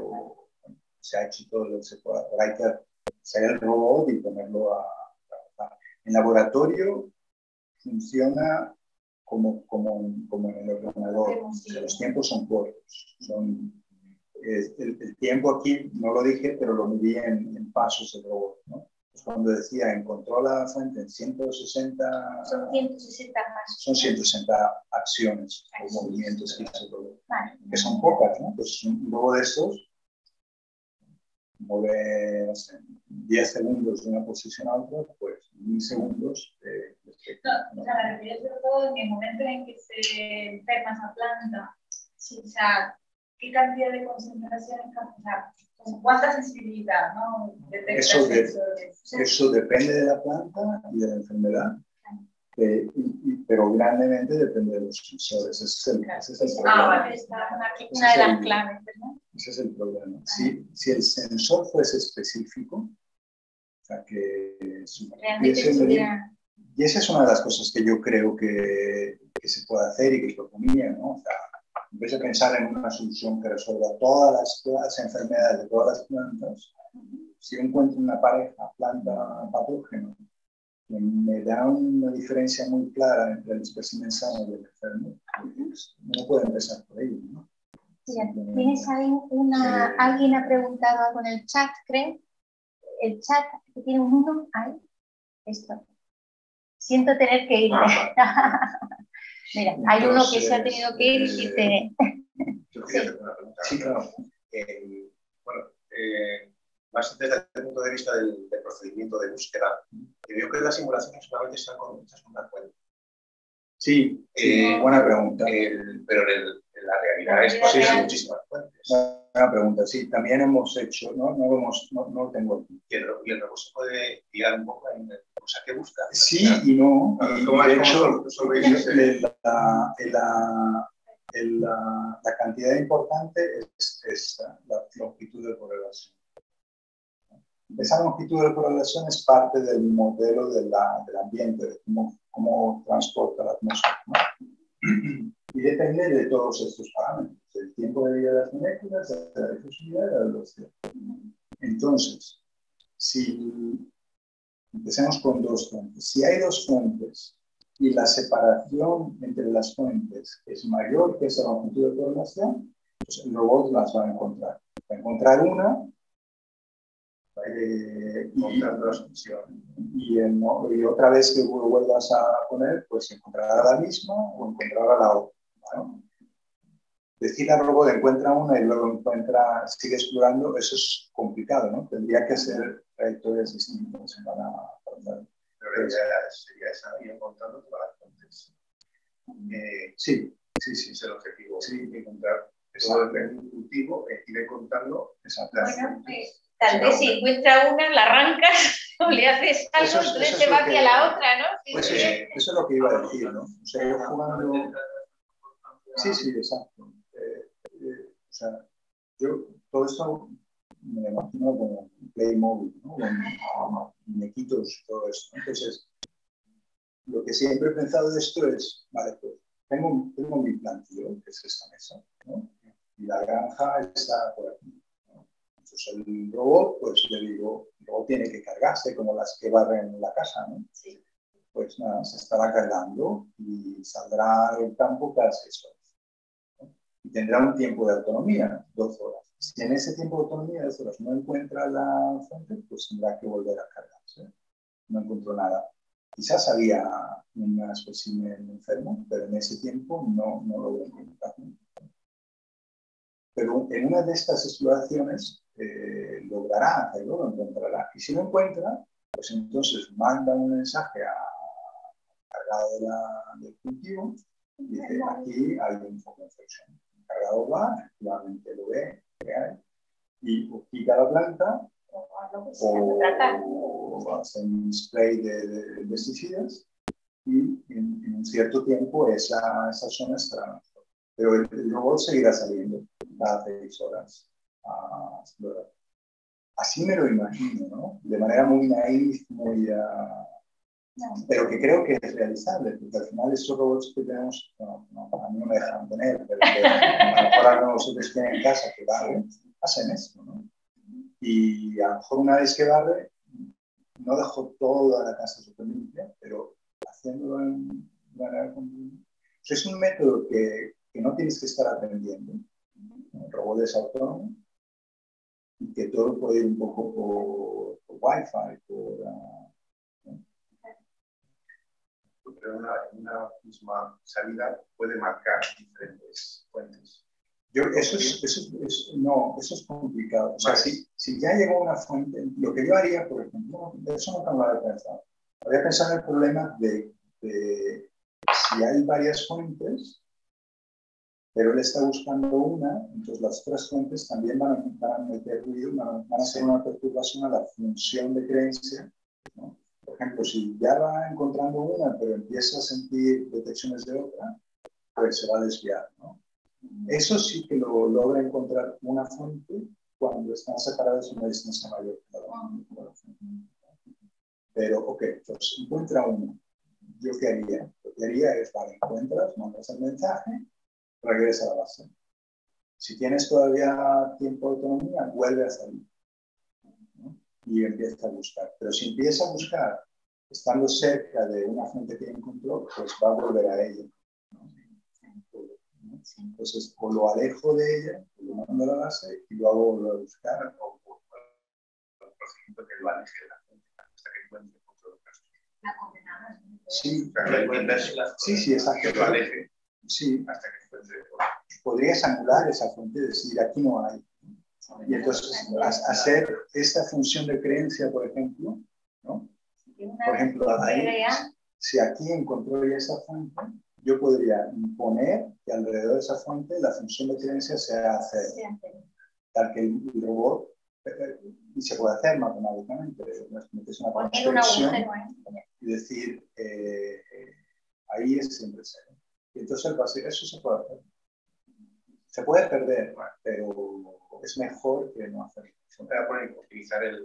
se ha hecho todo lo que se pueda. Pero hay que hacer el robot y ponerlo a... En laboratorio funciona como en el ordenador. O sea, los tiempos son cortos. El tiempo aquí, no lo dije, pero lo medí en pasos de robot, ¿no? Pues cuando decía, encontró la fuente en 160... Son 160 pasos. Son 160 acciones o movimientos que hizo el robot. Vale. Que son pocas, ¿no? Pues un robot de estos mueve, no sé, 10 segundos de una posición a otra, pues 1000 segundos. O sea, me refiero sobre todo en el momento en que se enferma esa planta. Sí, o sea, ¿qué cantidad de concentración es capaz? O sea, ¿cuánta sensibilidad, no? Eso depende de la planta y de la enfermedad, pero grandemente depende de los sensores. Ese es el problema. Vale, una de las claves, ¿no? Ese es el problema. Si el sensor fuese específico, o sea, que y esa es una de las cosas que yo creo que se puede hacer y que proponía, ¿no? O sea, en vez de pensar en una solución que resuelva todas las enfermedades de todas las plantas, si yo encuentro una pareja planta patógeno que me da una diferencia muy clara entre el espécimen sano y el enfermo, no puedo empezar por ahí, ¿no? Tienes ahí alguien ha preguntado algo en el chat, creo. El chat que tiene un 1 ahí. Esto. Siento tener que ir. Mira, entonces, hay uno que se ha tenido que ir y te... Yo quería hacer una pregunta. Sí, claro. Más desde el punto de vista del procedimiento de búsqueda, creo que las simulaciones solamente están con muchas puntas fuentes. Sí, buena pregunta. Pero en la realidad es posible muchísimas fuentes. Buena pregunta, sí. También hemos hecho, no lo tengo aquí. Y el recurso puede guiar un poco en cosa que busca. Sí, ¿verdad? Y no. De hecho, la cantidad importante es la longitud de correlación. Esa longitud de correlación es parte del modelo del ambiente, de cómo transporta la atmósfera, ¿no? Y depende de todos estos parámetros, el tiempo de vida de las moléculas, de la difusividad y de la velocidad. Entonces, si empecemos con dos fuentes, si hay dos fuentes y la separación entre las fuentes es mayor que esa longitud de correlación, pues el robot las va a encontrar. Va a encontrar una Y otra vez que vuelvas a poner, pues encontrará la misma o encontrará la otra, ¿no? Decir al robot encuentra una y luego encuentra, sigue explorando, eso es complicado, ¿no? Tendría que ser trayectorias distintas para pero sería esa, ir encontrando todas las fuentes. Sí, es el objetivo. Sí, encontrar todo el cultivo, ir encontrando esas plantas. Tal vez si encuentra una, la arrancas o le haces algo, entonces se va hacia la otra, ¿no? Pues eso es lo que iba a decir, ¿no? O sea, yo jugando... Sí, exacto. O sea, yo todo esto me lo imagino como un Playmobil, ¿no? Con muñequitos y todo esto. Entonces, lo que siempre he pensado de esto es, vale, pues tengo mi plantío, que es esta mesa, ¿no? Y la granja está por aquí. Entonces el robot, pues le digo, luego tiene que cargarse, como las que barren la casa, ¿no? Sí. Pues nada, se estará cargando y saldrá del campo cada 6 horas, ¿no? Y tendrá un tiempo de autonomía, 2 horas. Si en ese tiempo de autonomía, 2 horas, no encuentra la fuente, pues tendrá que volver a cargarse. No encontró nada. Quizás había un espécimen enfermo, pero en ese tiempo no lo encontró. Pero en una de estas exploraciones, logrará hacerlo, lo encontrará. Y si lo encuentra, pues entonces manda un mensaje al encargado del cultivo y dice, aquí hay un foco de infección. El encargado va, efectivamente lo ve, y o pica la planta, o hace un spray de pesticidas, y en un cierto tiempo esa zona estará. Pero el robot seguirá saliendo cada 6 horas. A explorar. Así me lo imagino, ¿no? De manera muy naive, pero que creo que es realizable, porque al final esos robots que tenemos, a mí no me dejan tener, pero a lo mejor algunos otros tienen en casa que barren, hacen esto, ¿no? Y a lo mejor una vez que barre, no dejó toda la casa súper limpia, pero haciéndolo en manera continua. Es un método que no tienes que estar aprendiendo. El robot es autónomo. Y que todo puede ir un poco por Wi-Fi, ¿no? Pero una misma salida puede marcar diferentes fuentes. Eso es complicado. O sea, si ya llegó una fuente, lo que yo haría, por ejemplo, de eso no tan mal pensado. Habría pensado en el problema de si hay varias fuentes, pero él está buscando una, entonces las otras fuentes también van a meter ruido, van a hacer una perturbación a la función de creencia, ¿no? Por ejemplo, si ya va encontrando una, pero empieza a sentir detecciones de otra, pues se va a desviar, ¿no? Eso sí que lo logra encontrar una fuente cuando están separadas una distancia mayor. Pero, ok, entonces encuentra una. ¿Yo qué haría? Lo que haría es, vale, encuentras, mandas el mensaje, regresa a la base. Si tienes todavía tiempo de autonomía, vuelve a salir, ¿no? Y empieza a buscar. Pero si empieza a buscar, estando cerca de una fuente que encontró, pues va a volver a ella, ¿no? Entonces, o lo alejo de ella, lo mando a la base y lo hago volver a buscar, o el procedimiento que lo aleje de la fuente hasta que encuentre otro caso. La condenada. Sí, exacto. Que lo aleje. Sí, hasta que encuentre. Podrías anular esa fuente y decir, aquí no hay. Y entonces hacer esta función de creencia, por ejemplo, ¿no? Por ejemplo, ahí, si aquí encontró ya esa fuente, yo podría imponer que alrededor de esa fuente la función de creencia sea cero. Tal que el robot, y se puede hacer matemáticamente, es una construcción y decir, ahí es siempre cero. Entonces el vacío, eso se puede hacer. Se puede perder, pero es mejor que no hacerlo. Siempre va a utilizar el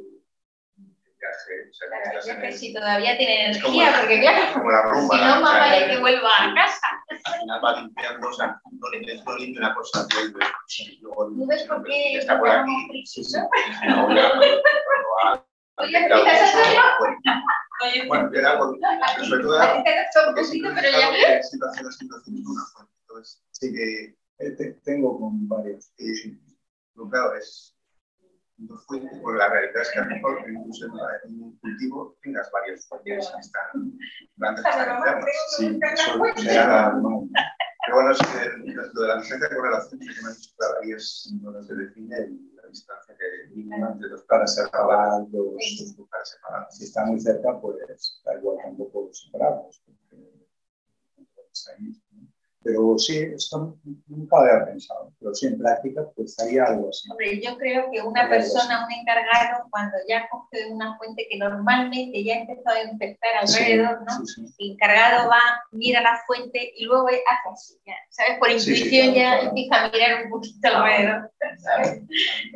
viaje. O sea, claro, el viaje si todavía tiene energía, porque claro, como la rumba, si no, más vale que vuelva a casa. Al final va limpiando, o sea, no limpia una cosa. ¿Tú ves por qué está por aquí? Sí, sí. No, bueno, era algo, pero sobre todo en situaciones una fuente. Entonces, sí que tengo con varios. Lo claro es dos fuentes, porque la realidad es que a lo mejor incluso en un cultivo tengas varias fuentes que están plantas que están internas. Sí, eso ya no. Pero bueno, es que lo de la distancia de correlación que me han dicho ahí es donde se define la distancia que mínima entre dos plantas separadas, dos plantas separadas. Si está muy cerca, pues da igual tampoco separamos. Pero sí, esto nunca lo había pensado, pero sí, en práctica, pues haría algo así. Hombre, yo creo que una persona, un encargado, cuando ya coge una fuente que normalmente ya ha empezado a infectar alrededor, sí, ¿no? Sí, sí. El encargado va, mira la fuente y luego hace así, ¿sabes? Por intuición sí, claro, ya empieza a mirar un poquito alrededor, ¿sabes? Claro.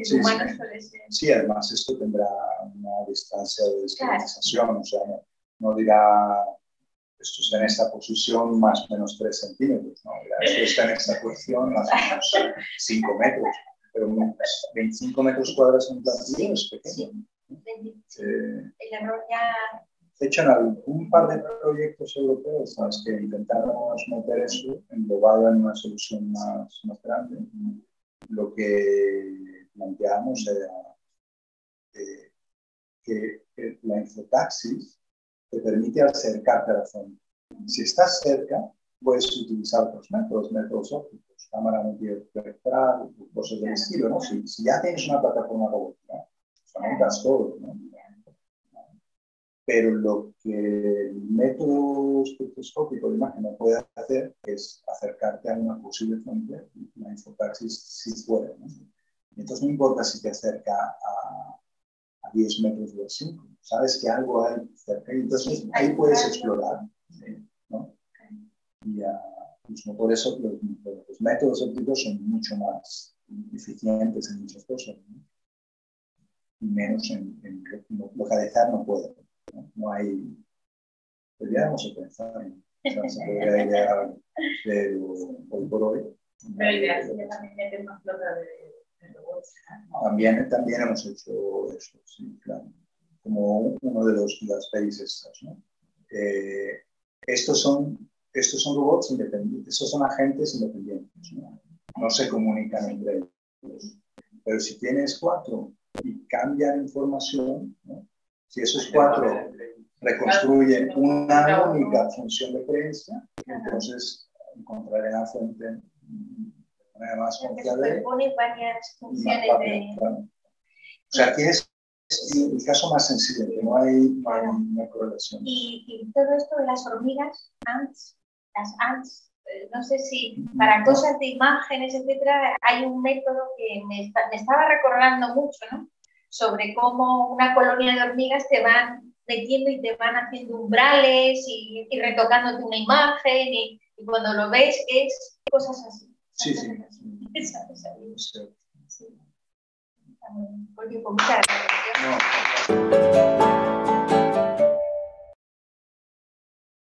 Sí, humano sí, suele ser. Sí, además esto tendrá una distancia de descolonización, claro. O sea, no dirá... Esto está en esta posición más o menos 3 centímetros, ¿no? Esto está en esta posición más o menos 5 metros, pero 25 metros cuadrados en plantilla es pequeño. Sí. El error ya... De hecho, en algún par de proyectos europeos, ¿sabes? Que intentamos meter eso englobado en una solución más grande. Lo que planteamos era que la infotaxis te permite acercarte a la zona. Si estás cerca, puedes utilizar otros métodos, métodos ópticos, cámara multiespectral, cosas del estilo, ¿no? Si ya tienes una plataforma robótica, montas todo, ¿no? Pero lo que el método espectroscópico de imagen no puede hacer es acercarte a una posible fuente, una infotaxis si fuera, ¿no? Entonces no importa si te acerca a 10 metros o a 5, sabes que algo hay cerca y entonces ahí puedes explorar, ¿no? Y pues, por eso los métodos ópticos son mucho más eficientes en muchas cosas, ¿no? Y menos en localizar no puedo, ¿no? No hay... Deberíamos pensar, ¿no? O sea, se podría llegar hoy por hoy. Pero ideas que también meten más flota de robots. También hemos hecho eso, sí, claro. Como uno de las países estas, ¿no? Estos son robots independientes, estos son agentes independientes, ¿no? No se comunican entre ellos. Pero si tienes 4 y cambian información, ¿no? Si esos 4 reconstruyen una única función de creencia, entonces encontrarán la fuente de manera más confiable. O sea, tienes... El caso más sencillo, que no hay una correlación. Y todo esto de las hormigas, las ants, no sé si para cosas de imágenes, etcétera, hay un método que me estaba recordando mucho, ¿no? Sobre cómo una colonia de hormigas te van metiendo y te van haciendo umbrales y retocándote una imagen y cuando lo ves es cosas así. Sí, sí. Así. Porque con mucha